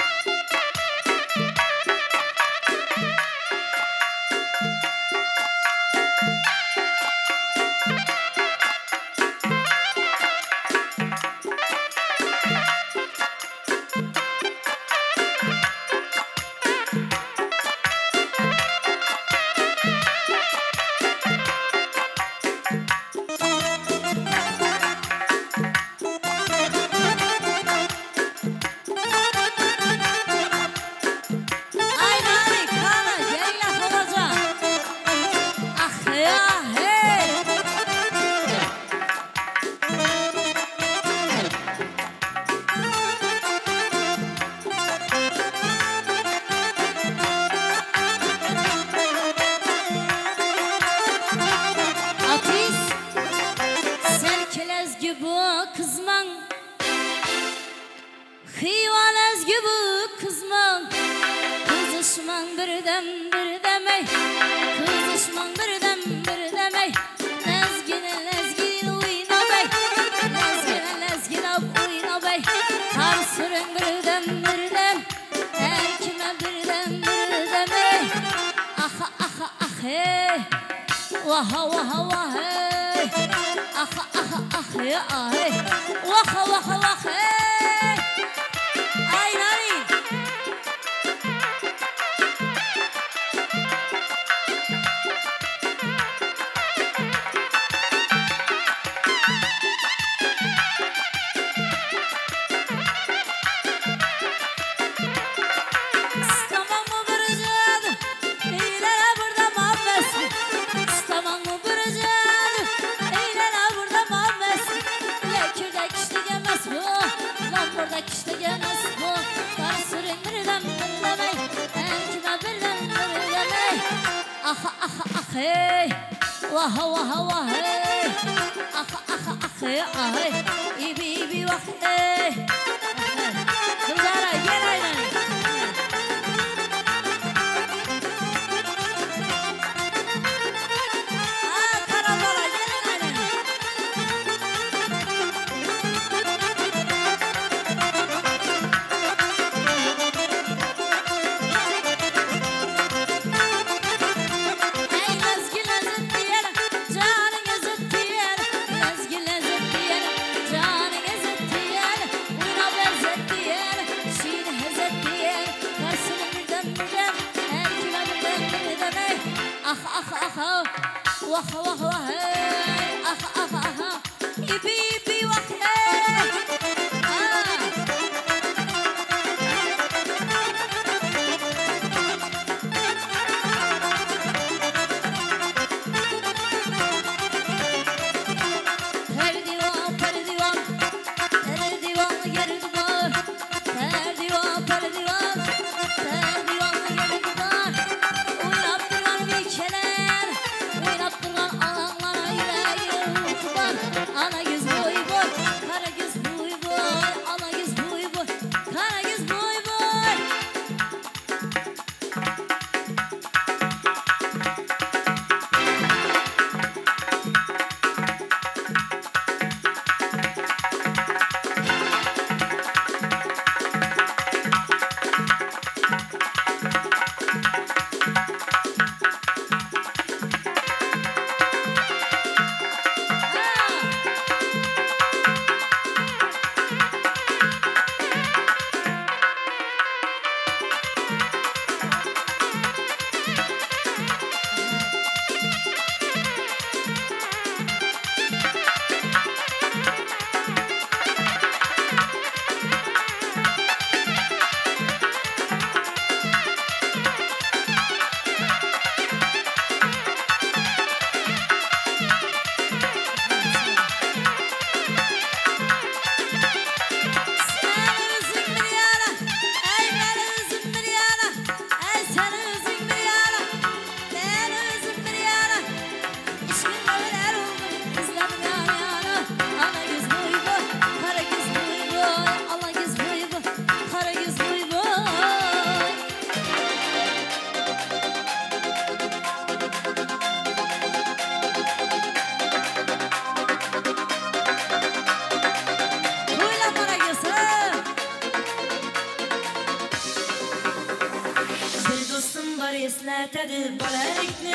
esnetedi balelikni.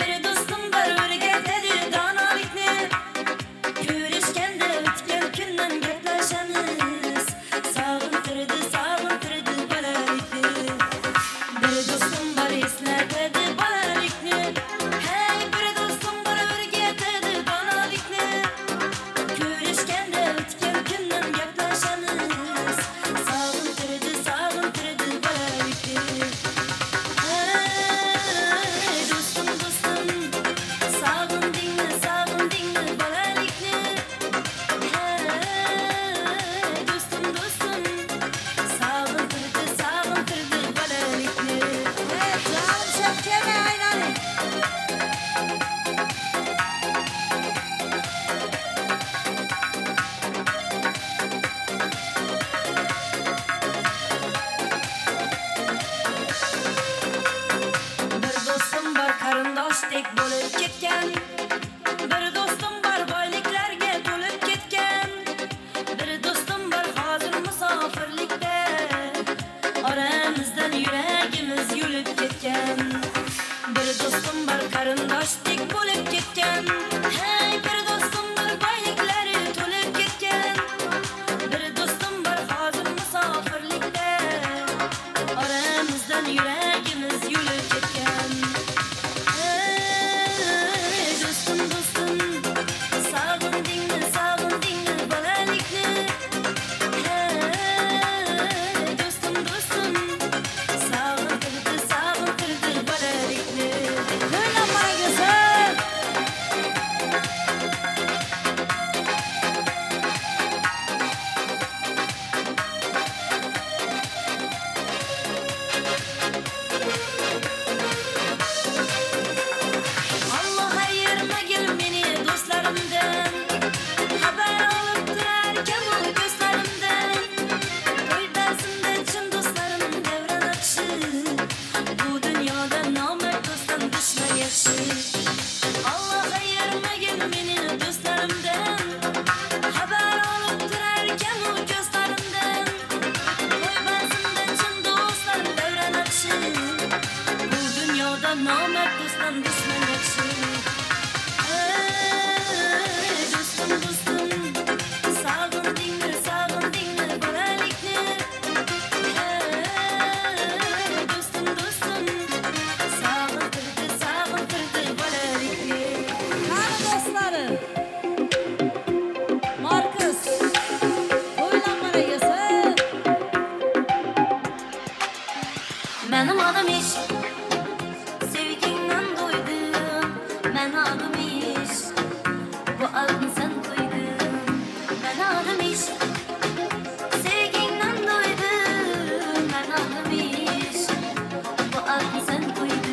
Bir dostum var örgetedi danalikni. Görüşken de ötken künden gepleşemiz. Sağıntırdı sağıntırdı balelikni. Bir dostum var esnetedi balelikni. Hey bir dostum var örgetedi danalikni. Görüşken de ötken künden gepleşemiz. Sağıntırdı sağıntırdı balelikni. Tek bolup ketken bir dostum var boyliklarga to'lib ketgan. Bir dostum var hozir musofirlikda. Oramizdan yuragimiz yulib ketgan. Bir dostum var qarindoshlik bo'lib ketgan. Hey bir dostum var boyliklari to'lib ketgan. Bir dostum var hozir musofirlikda. Oramizdan yuragimiz yulib ketgan. Benim adım iş, sevginden duydum. Ben adım iş, bu adını sen duydun. Ben adım iş, sevginden duydum. Ben adım iş, bu adını sen duydun.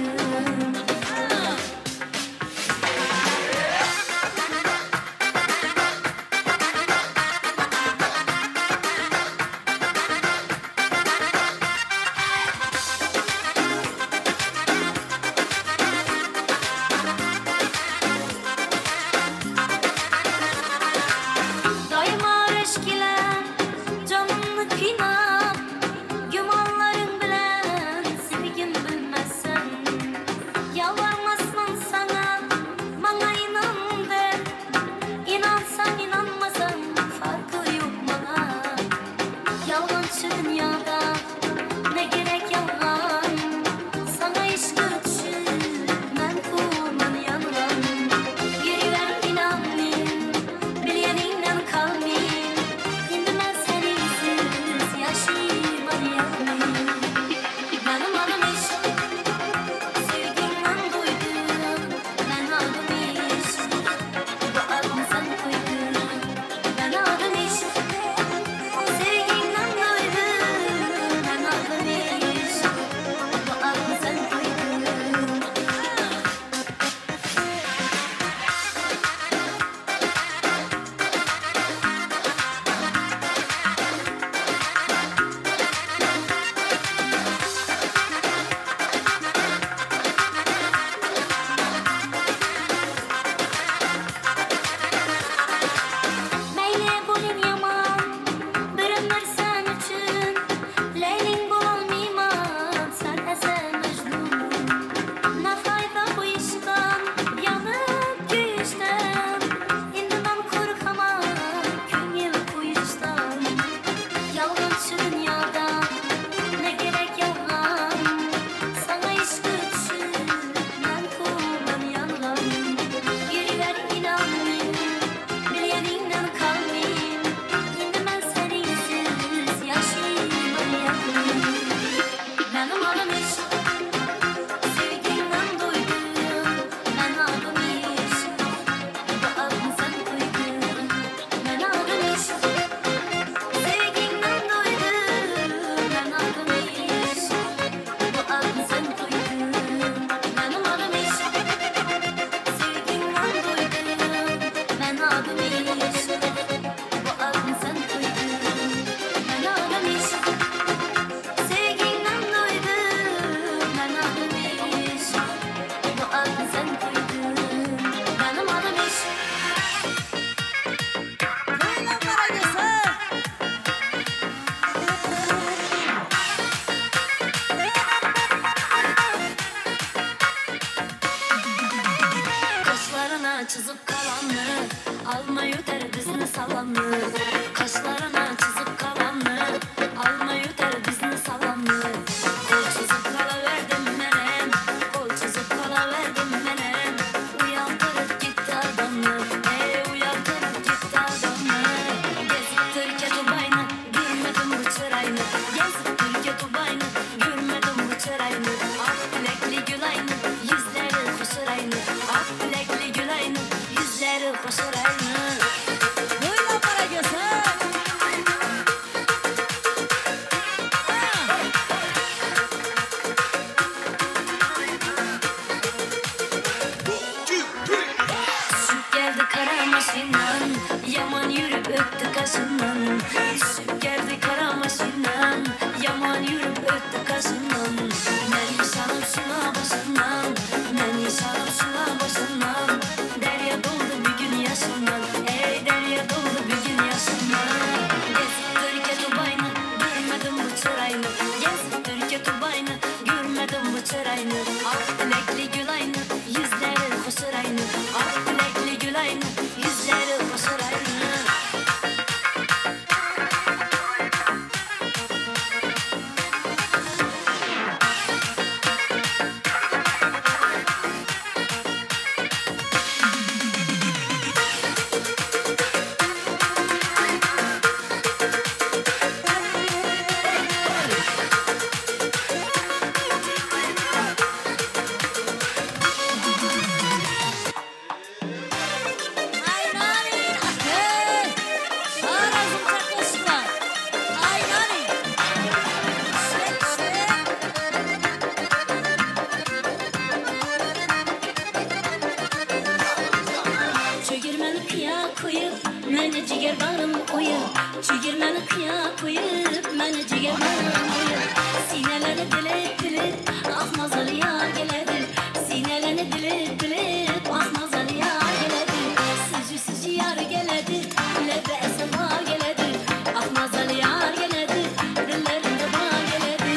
Girmeni kıya koyup meni ciğer bana koyup sinelere dilet dilet ah nazar yar geledir sinelere dilet dilet ah nazar yar geledir sıcı sıcı yar geledir lebe esma geledir ah nazar yar geledir dillerinde bağ geledir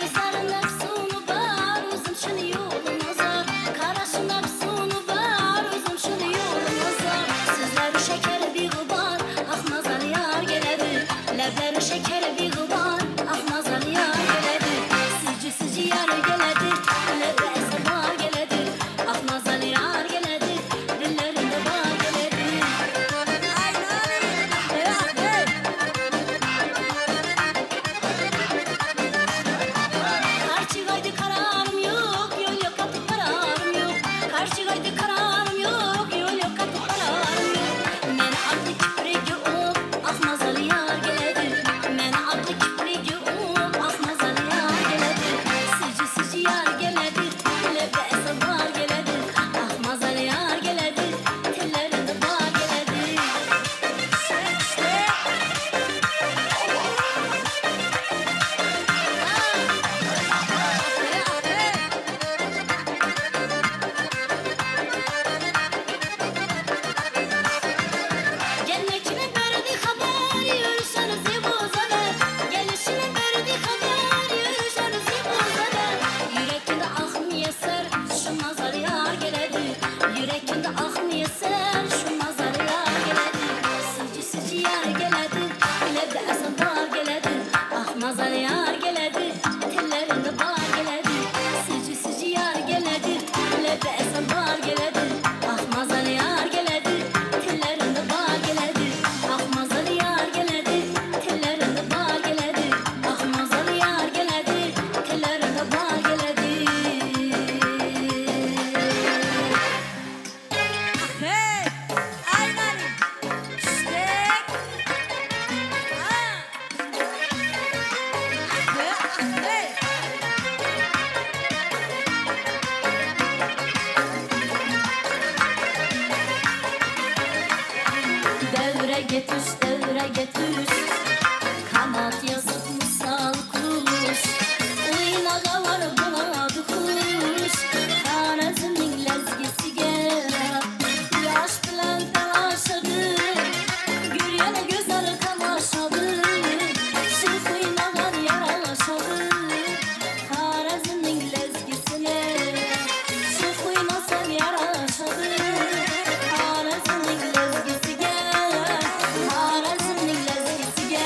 gözlerinde sonu var uzun şanıyor Getüş devre getüş kanat yazıp misal kuruluş uyna kavar buladı kuş Karazm'ın lezgesi gel yaş bilen telaşadı Güryene gözleri kamaşadı şık uynalar yaralaşadı Karazm'ın lezgesine şık uyna sen yaralaşadı Karazm'ın lezgesi gel Karazm'ın lezgesi gel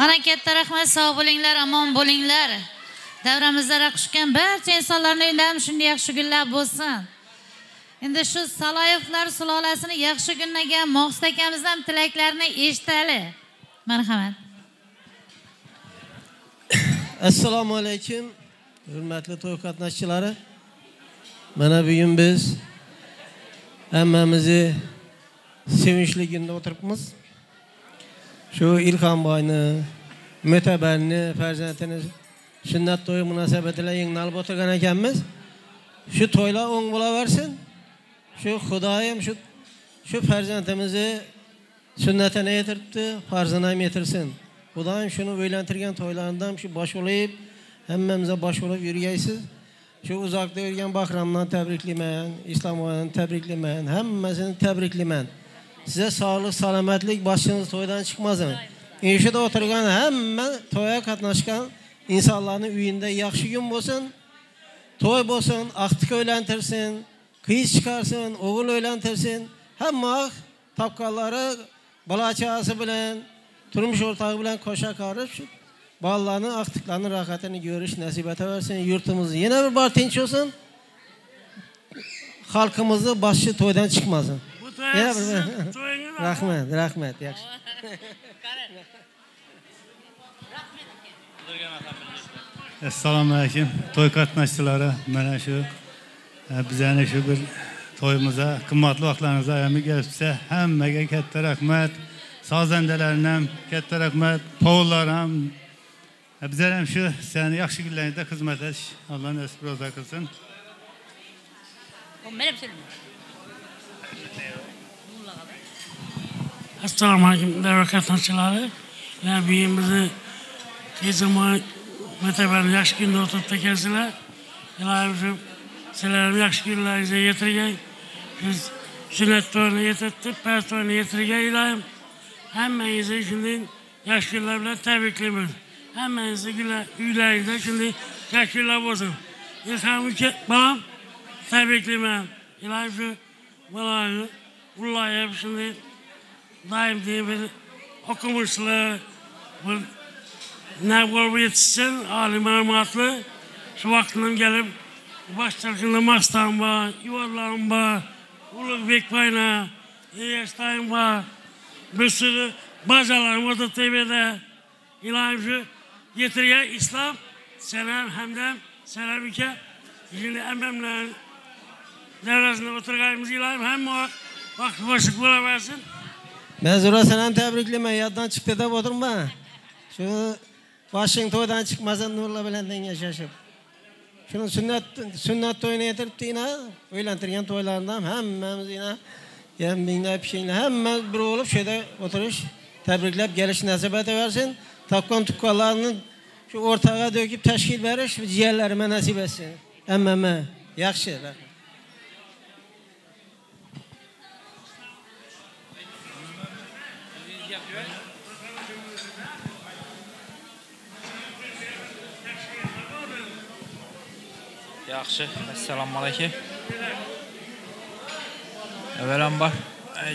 Mana katta rahmat, sog' bo'linglar, omon bo'linglar. Davramizda raqishgan barcha insonlarning uyida ham shunday yaxshi kunlar bo'lsin. Endi shu Saloyevlar sulolasini yaxshi kunlarga Mohsin akamizdan tilaklarini eshitali. Marhamat. Assalomu alaykum, hurmatli to'y qatnashchilari. Mana bugun biz hammamizni sevinchli kunda o'tiribmiz. Shu Ilhomboyni, Metabanni farzandini sunnat to'yi munosabati bilan yangnalib o'tirgan ekanmiz. Shu to'ylar o'ng bo'laversin. Shu Xudoyim shu shu farzandimizni sunnatini yetiribdi, farzini ham yetirsin. Xudoyim shuni o'ylantirgan to'ylardan shu bosh bo'lib, hammamiz bosh bo'lib yurgaysiz. Shu uzoqda yurgan Bahramdan tabriklayman, Islomboydan tabriklayman, hammasini tabriklayman. Size sağlık, salametlik, başınız toydan çıkmasın. İnşada oturgan hemen toya katlaşkan insanların üyünde yakşı gün bolsun, toy bolsun, aktık öğlentirsin, kıyız çıkarsın, oğul öğlentirsin. Hemen tapkalları balaçası bilen, turmuş ortağı bilen koşa karıp ballarının, aktıklarının rahatını görüş nasibete versin. Yurtumuzu yine bir bar tinç olsun, halkımızı başı toydan çıkmasın. Rahmet, rahmet. Assalomu alaykum. To'y qatnashchilari, mana shu bizani shu bir to'yimizga, qimmatli vaqtlaringizni ayamay kelibsiz. Hammaga katta rahmat. Sozandalarni ham katta rahmat. Povlar ham bizlar ham shu seni yaxshi kunlaringda xizmat etish Alloh nasib qilsin. Assalomu alaykum, darakatanchilari. Mana buyimizni kechaman metaban yaxshi kunda o'tirib ekanlar. Ilohim shu sizlarga yaxshi kunlaringizni yetirgan. Biz sunnat to'yini yetirib, partoyni yetirgan ilohim. Hammangizni shunday yaxshi kunlar bilan tabriklayman. Hammangizni uylaringizda shunday yaxshi kunlar bo'lsin. Ilhom aka, bolam, tabriklayman. Ilohim shu bolamni ullayib shunday daim deyip okumuşlar, ne var yetişsin, alim armatlı, şu vaktinden gelip başlarında mastan var, yuvarlarım var, uluk bekbayna, yaştayım var, bir sürü bacalarım var da T V'de. İlahim şu, yetiriyor İslam, selam hemdem, selam ülke. Şimdi emmemle devresinde oturgayımız ilahim hem o vakti boşluk bulamazsın. Mezura selam tebriklimen, yaddan çıktı da oturma. Şu Washington'dan çıkmazsan nurla belenden yaşayıp. Şunu sünnet, sünnet toyunu yetirip de yine, oylantirgen toylarından hemmemiz yine, yemminde bir şeyle hemmemiz bir olup şöyle oturuş, tebrikleyip geliş nasibete versin. Takkan tukkalarını şu ortağa döküp teşkil veriş, ciğerlerime nasip etsin. Emmeme, yakşı. Yaxşı, assalamu alaykum. Avvalambor,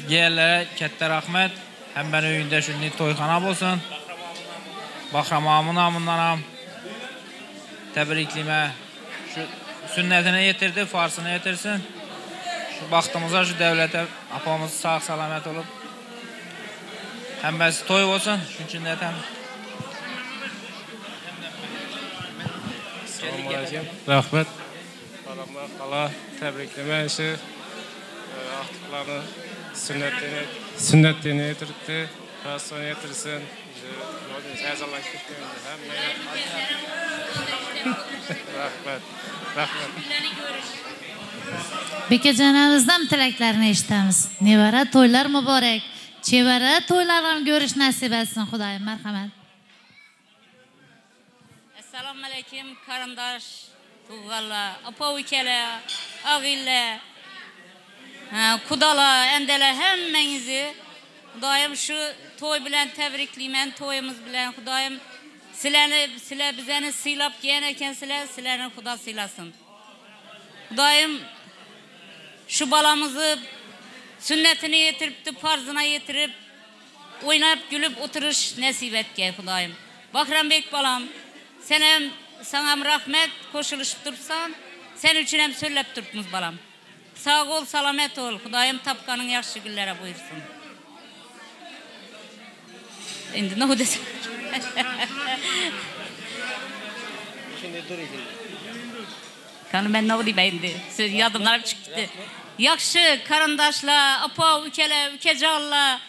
gelirlere katta rahmet. Hem ben öğünde şimdi toyxona olsun. Bahramamın namından ham tebrikliyim. Şu sünnetini yetirdi, farsını yetirsin. Şu baxtımıza, şu devlete apamız sağ salamet olup. Hem ben toy olsun, şunun için de tam. Assalomu alaykum. Rahmat. Qalamlar, qala tabriklayman. Shu ahtiqlarni sunnatini sunnatini yetiribdi. Rasul yetirsin. Yo'limiz hazirlanib ketgan hamma. Rahmat. Rahmat. Bekajonimizdan tilaklarini eshitamiz. Nevara to'ylar muborak. Chevara to'ylar ham ko'rish nasib etsin, Xudoyim, marhamat. Assalomu alaykum, qarindosh, tug'ganlar, opa-ukalar, og'illar, qudalar, endalar hammangizni Xudoyim shu to'y bilan tabriklayman, to'yimiz bilan Xudoyim sizlarni, sizlar bizani siylab kelgan ekansizlar, sizlarni Xudo siylasin. Xudoyim shu balamizni sunnatini yetiribdi, farzini yetirib, oynayıp gülüp oturuş nesip et gel Hudayım. Bahrambek balam, sen hem sana rahmet koşuluşup dursan, sen üçün hem söylep durpmuz balam. Sağ ol, salamet ol. Hudayım tapkanın yakşı güllere buyursun. Şimdi ne desem? Şimdi dur edin. Kanım ben ne olayım şimdi? Söz yardımlarım çıktı. Yakşı karındaşla, apa, ülkele, ülkecalla,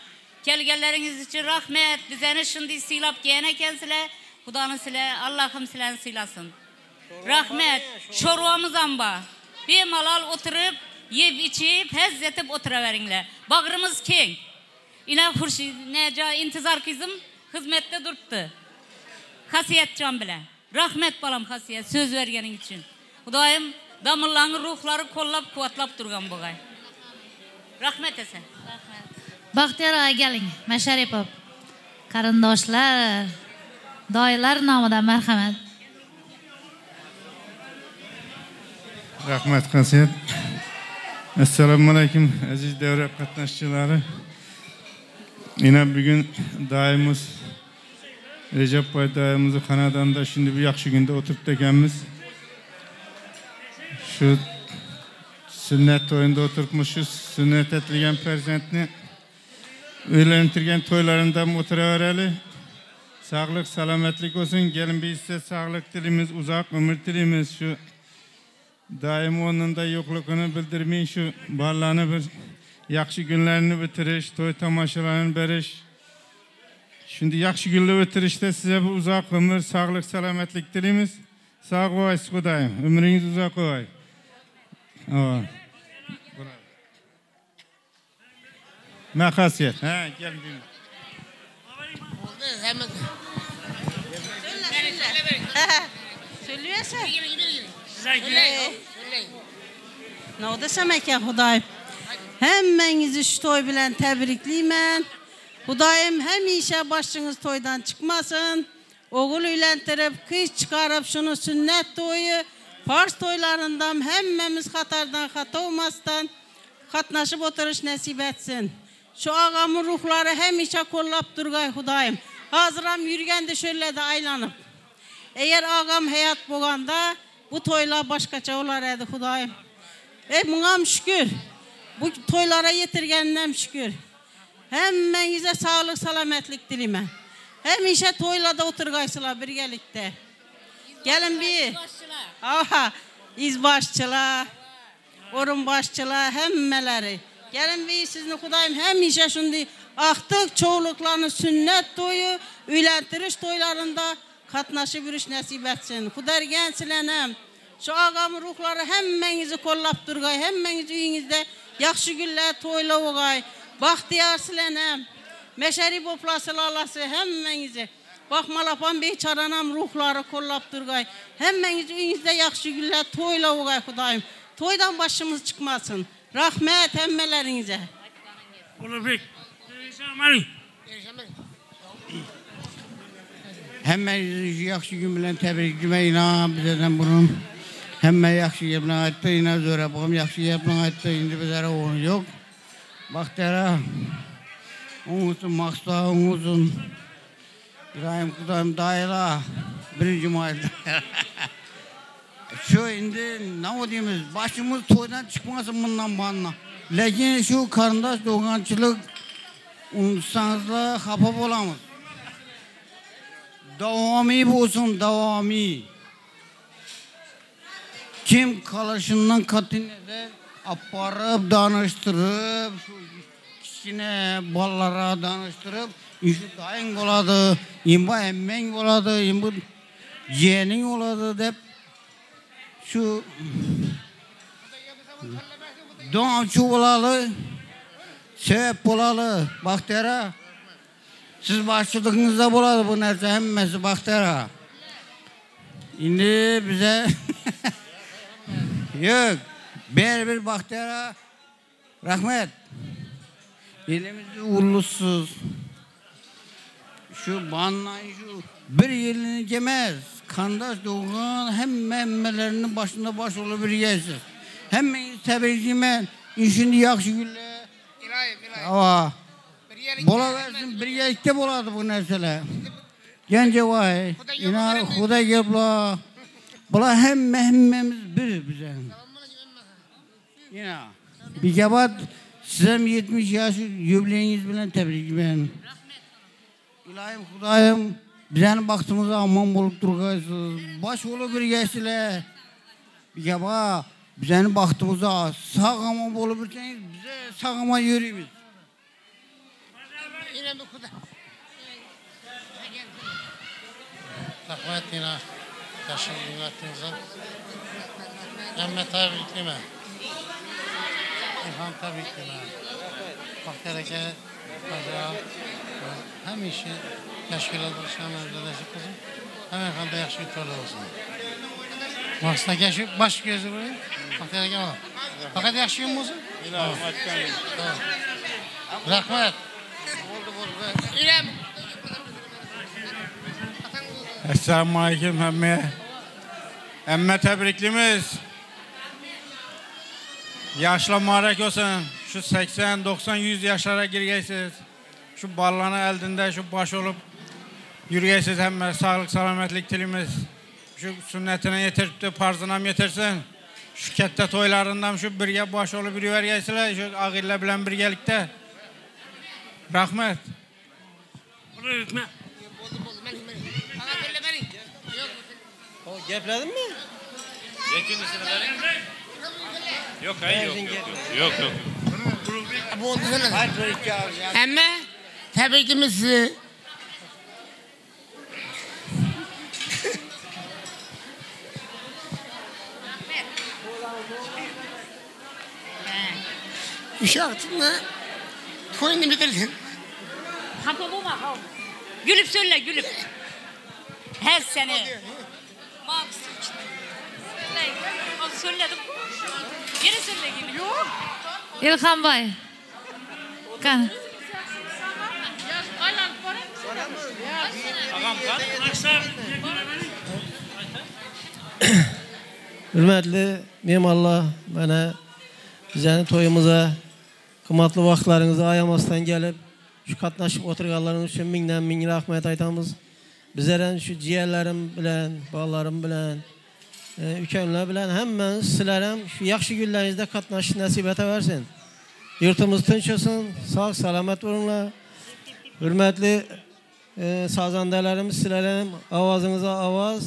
kelgeleriniz için rahmet, bizeni şimdi silap giyineken sile, Kudan'ın sile, Allah'ım silen silasın. Rahmet, şorvamız amba. Bir malal oturup, yiyip içip, hezzetip oturaverinle. Bağrımız keng. İne hurşi, nece intizar kızım, hizmette durptu. Hasiyet can bile. Rahmet balam hasiyet, söz vergenin için. Kudayım, damırların ruhları kollap, kuatlap durgan bugay. Rahmet esen. Rahmet. Baxtiyor ağa gelin, Masharipov. Karındaşlar, dayılar namıdan merhamet. Rahmet hasiyet. Esselamu aleyküm aziz devre katlaşçıları. Yine bugün dayımız, Recep Bey dayımızı Kanada'da şimdi bir yakşı günde oturup dekenimiz. Şu sünnet toyunda oturmuşuz, sünnet etligen perzentini uylantirgen toylarından oturavereli. Sağlık, salametlik olsun. Gelin bir size sağlık dilimiz, uzak ömür dilimiz. Şu daimi onun da yoklukunu bildirmeyin. Şu barlarını bir yakşı günlerini bitiriş, toy tamaşalarını beriş. Şimdi yakşı günlü bitirişte size bu uzak ömür, sağlık, salametlik dilimiz. Sağ olay, Kudayım. Ömrünüz uzak olay. Evet. Mahasiyet. Ha, gel gel. Söylüyorsun. Ne oldu sen mekan Hudayım? Hemmenizi şu toy bilen tebrikliyim. Hudayım hem işe başınız toydan çıkmasın. Oğul üylentirip, kız çıkarıp şunu sünnet toyu, Fars toylarından hemmemiz Katar'dan, hata olmazdan katnaşıp oturuş nesip etsin. Şu ağamın ruhları hem işe kollap durgay Hudayım. Hazıram yürgen de şöyle de aylanıp. Eğer ağam hayat boğanda bu toylar başkaça olar edi Hudayım. E buna şükür. Bu toylara yetirgenlem şükür. Hemmenize sağlık salametlik dilime. Hem işe toyla da oturgaysılar birgelikte. Gelin bir. Aha, izbaşçılar, orunbaşçılar, hemmeleri. Gelin bir sizni Hudayım hem işe şimdi artık çoğuluklarını sünnet toyu, ülentiriş toylarında katnaşı bürüş nesip etsin. Hudergen silenem. Şu ağamın ruhları hemmenizi kollap durgay, hemmenizi üyünüzde yakşı güller toyla oğay. Baxtiyar silenem. Meşeri boplası lalası hemmenizi bakmalapan bir çaranam ruhları kollap durgay. Hemmenizi üyünüzde yakşı güller toyla oğay Hudayım. Toydan başımız çıkmasın. Rahmet hemmelerinize. Olur bek. Hemmenizi yakşı güller tebriklemeyin. Bizden bunun hemme yakşı yapına ettiğine zora bakım yakşı yapına ettiğinde bizlere onu yok. Baxtiyar Oğuzun, Maksa, Oğuzun, İbrahim Kudayım dayıla, birinci mahalde. Şu indi, ne o diyemiz, başımız toydan çıkmasın bundan bana. Lekin şu karındaş doğançılık, unutsanızla hapap olamız. Davami olsun, davami. Kim kalışından katin eder, aparıp, danıştırıp, yine ballara danıştırıp, işi dayın oladı, imba emmen oladı, imba yeğenin oladı deyip şu donçu olalı, sebep olalı, Baxtiyar. Siz başçılığınızda oladı bu nerede hemmesi Baxtiyar. Şimdi bize yok, bir bir Baxtiyar rahmet. Elimiz uğurlusuz. Şu banlayın şu bir yerini yemez. Kandaş doğan hem emmelerinin başında baş olup bir yersiz. Hem tebrikime işini yakşı gülle. İlayim, ilayim. Ava. Bir Bola versin, birlikte boladı bu nesile. Gencevay, inan, Huday Gebla. Bula hem mehmimiz bir bize. İnan. Bir cebat, size yetmiş yaş yübleyiniz bilen tebrik ben. İlahim, Hudayım, bizden baktığımızda aman bulup durgaysınız. Baş olu bir geçtiler. Bir cebat, bizden baktığımızda sağ aman bulup durgaysınız, bize sağ aman yürüyemiz. Takma ettiğine, taşın dinlettiğinize emme tabirikleme, İlhan tabirikleme, Baktereke, Bacağı, hem işi teşkil edilsin, hem evdelecek kızım, hem ekranda yakışı yutturlu olsun. Masına geçip, baş gözü buraya, Baktereke var. Fakat yakışıyor mu olsun? İlhan, tamam. Rahmet. İlhan. Esselamu Aleyküm emmi. Emme tebriklimiz. Yaşla mübarek olsun. Şu seksen, doksan, yüz yaşlara girgeysiniz. Şu ballanı eldinde, şu baş olup yürgeysiniz emme. Sağlık, selametlik dilimiz. Şu sünnetine yetirdi, parzınam yetirsin. Şu kette toylarından şu birge baş olup yürüvergeysiniz. Şu ağırla bilen birgelikte. Rahmet. Rahmet. Gepledin mi? Yok hayır yok yok yok yok. Ama tebrikimiz sizi. İş altında toyunu bitirdin. Hapı bu mu? Gülüp söyle gülüp. Her sene. Max. Söyle. O söyledim. Geri söyle gibi. Yok. İlhan Bey. Kan. Yaş aylan para. Ağam kan. Akşam hürmetli memallah bana bizani toyumuza kıymetli vaxtlarınızı ayamasdan gelip şu katnaşıp oturganlarınız üçün mingden ming rahmet aytamız. Bizlerin şu ciğerlerim bilen, bağlarım bilen, e, ülkenler bilen hemen sizlerim şu yakşı günlerinizde katnaşı nasip ete versin. Yurtumuz tınç olsun, sağ salamet olunlar. Hürmetli e, sazandalarımız sizlerim, avazınıza avaz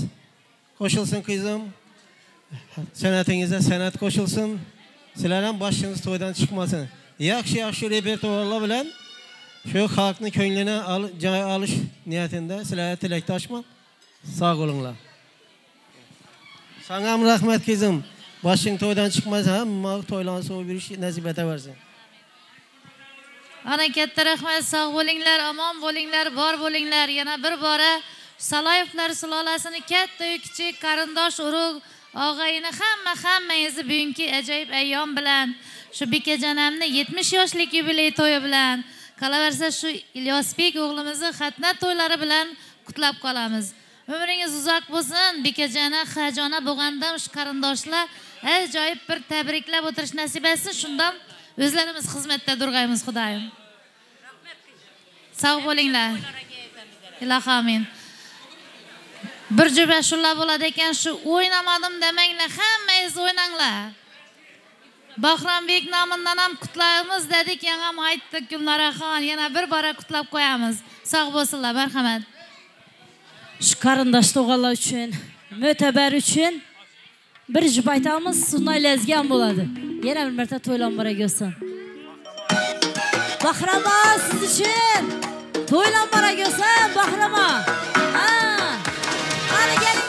koşulsun kızım. Senetinize senet koşulsun. Sizlerim başınız toydan çıkmasın. Yakşı yakşı repertuarla bilen. Şu halkını köylüne al, alış niyetinde silahı tilektaşma. Sağ olunlar. Sana rahmet kızım. Başın toydan çıkmaz. Ama toylan soğuk bir iş nezibete versin. Harekette rahmet. Sağ olunlar. Aman olunlar. Var olunlar. Yana bir bara Salayevlar sulolasini katta kichik qarindosh urug' og'ayini hamma hammangizni bugungi ajoyib ayyom bilan shu bekajonamni yetmish yoshlik yubiley to'yi bilan qalaversa şu İlyosbek oğlumuzu xatnat to'ylari bilan qutlab qolamiz. Ömrüngiz uzoq bo'lsin. Bekajona, xajona bo'lgandan shu qarindoshlar ajoyib bir tabriklab o'tirish nasib etsin. Shundan o'zlarimiz xizmatda turg'aymiz Xudoyim. Sog' bo'linglar. Iloh amin. Bir juba shunlar bo'ladi ekan shu o'ynamadim demanglar. Hammangiz o'ynanglar. Bahrambek namından ham kutlayımız dedik, yanam ayttık Gülnara Xon, yana bir bara kutlab qo'yamiz. Sağ bo'lsinlar, merhamet. Şu qarindosh to'g'anlar uchun, mo'tabar uchun bir jib aytamiz, sunnay lazgan bo'ladi. Yana bir marta to'ylan barak bo'lsin. Bahrama siz uchun to'ylan barak bo'lsin, Bahrama. Ha! Qani keling. Again.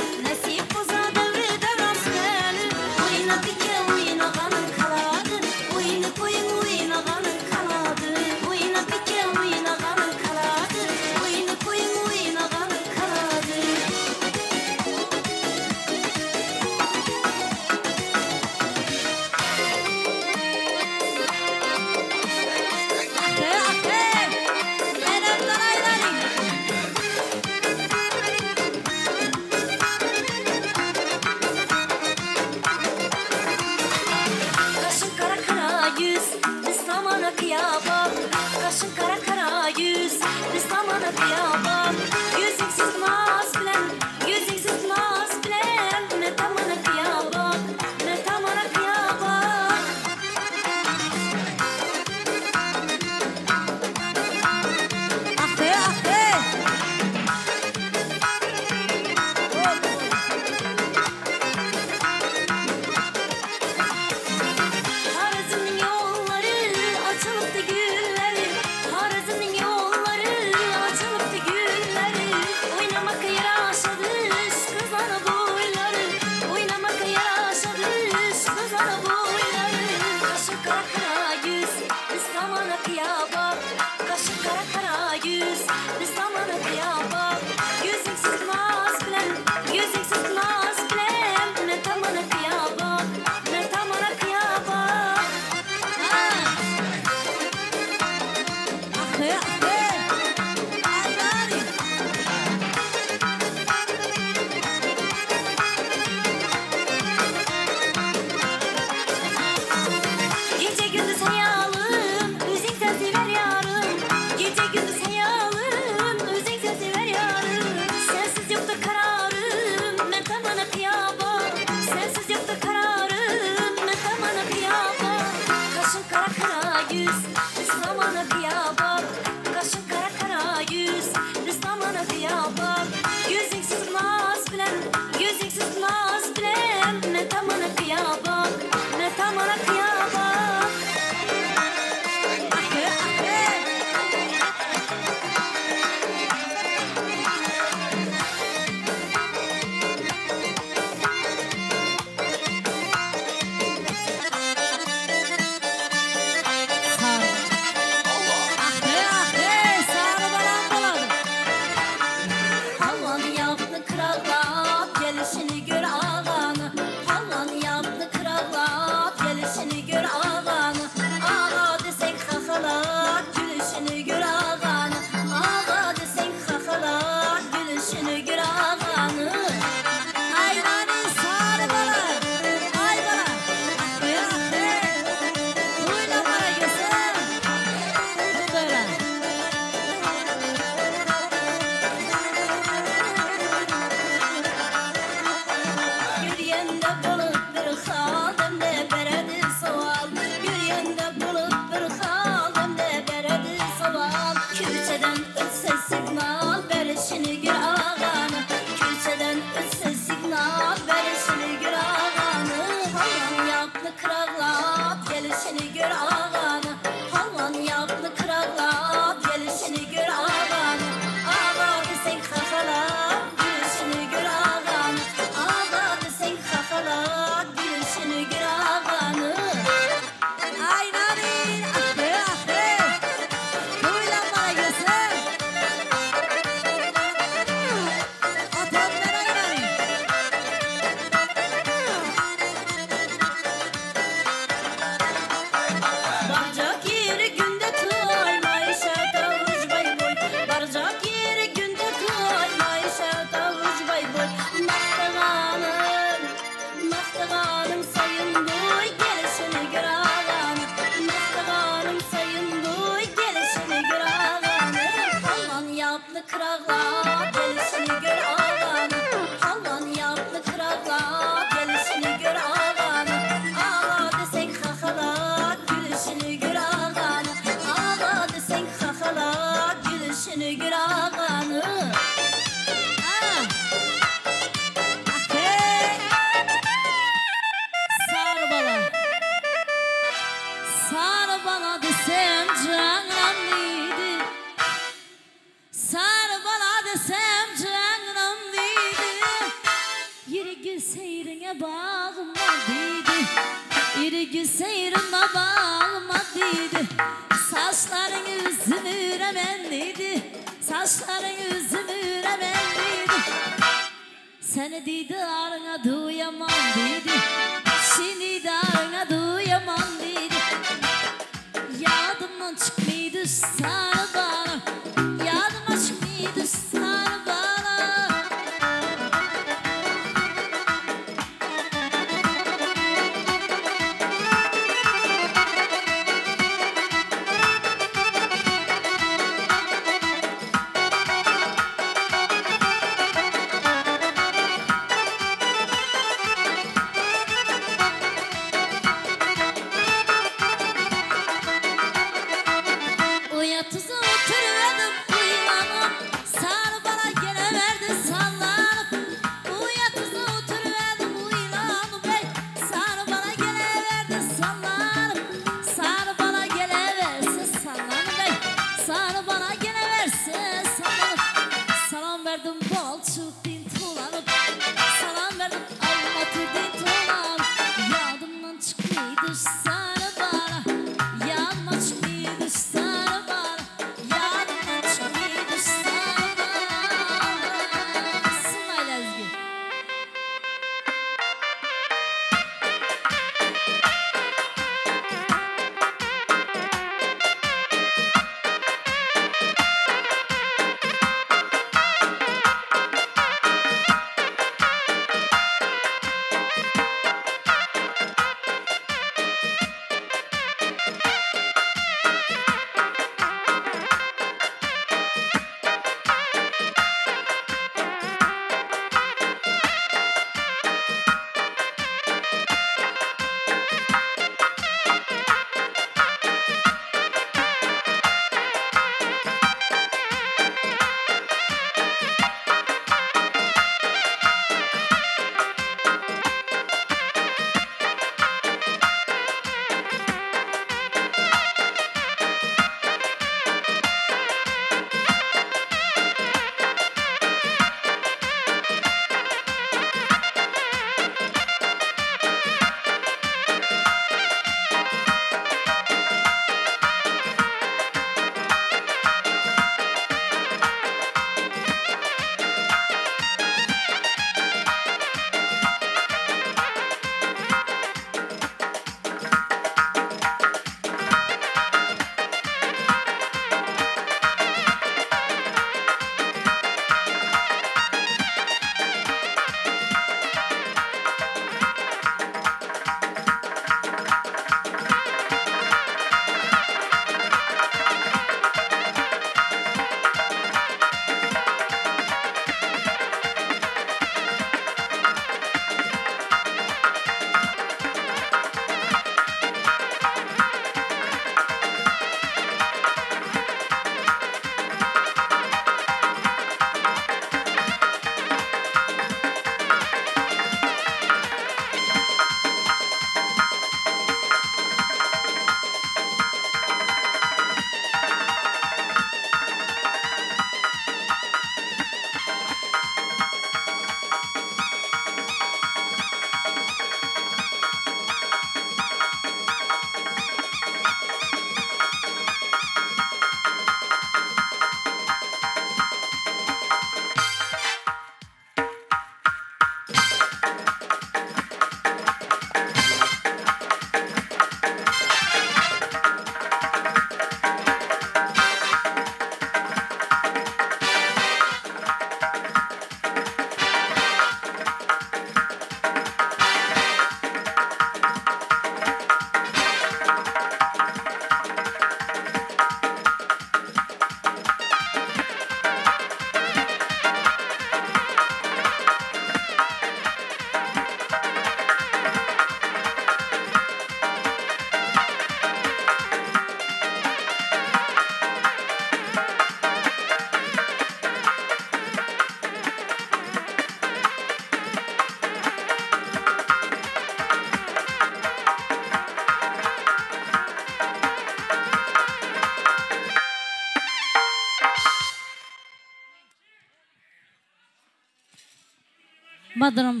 Madram,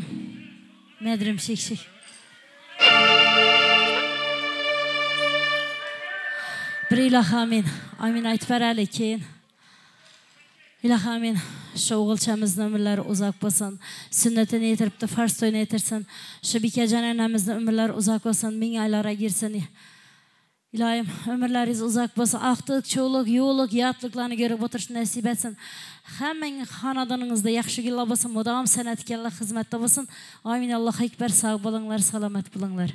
madram şık şık. Birilah amin, amin aytper alekin. İlah amin, şoğul çamızın ömürleri uzak basın. Sünnetini yetirip de farz toyunu yetirsin. Şebike canenamızın ömürleri uzak basın, bin aylara girsin. İlahim, ömürleriz uzak basın. Ahtık, çoğuluk, yoğuluk, yatlıklarını görüp otursun, nasip etsin. Hemen hanadanınızda yakşı gilla basın, mudam senetkarla hizmette basın. Amin, Allah'a ekber, sağ bulunlar, salamet bulunlar.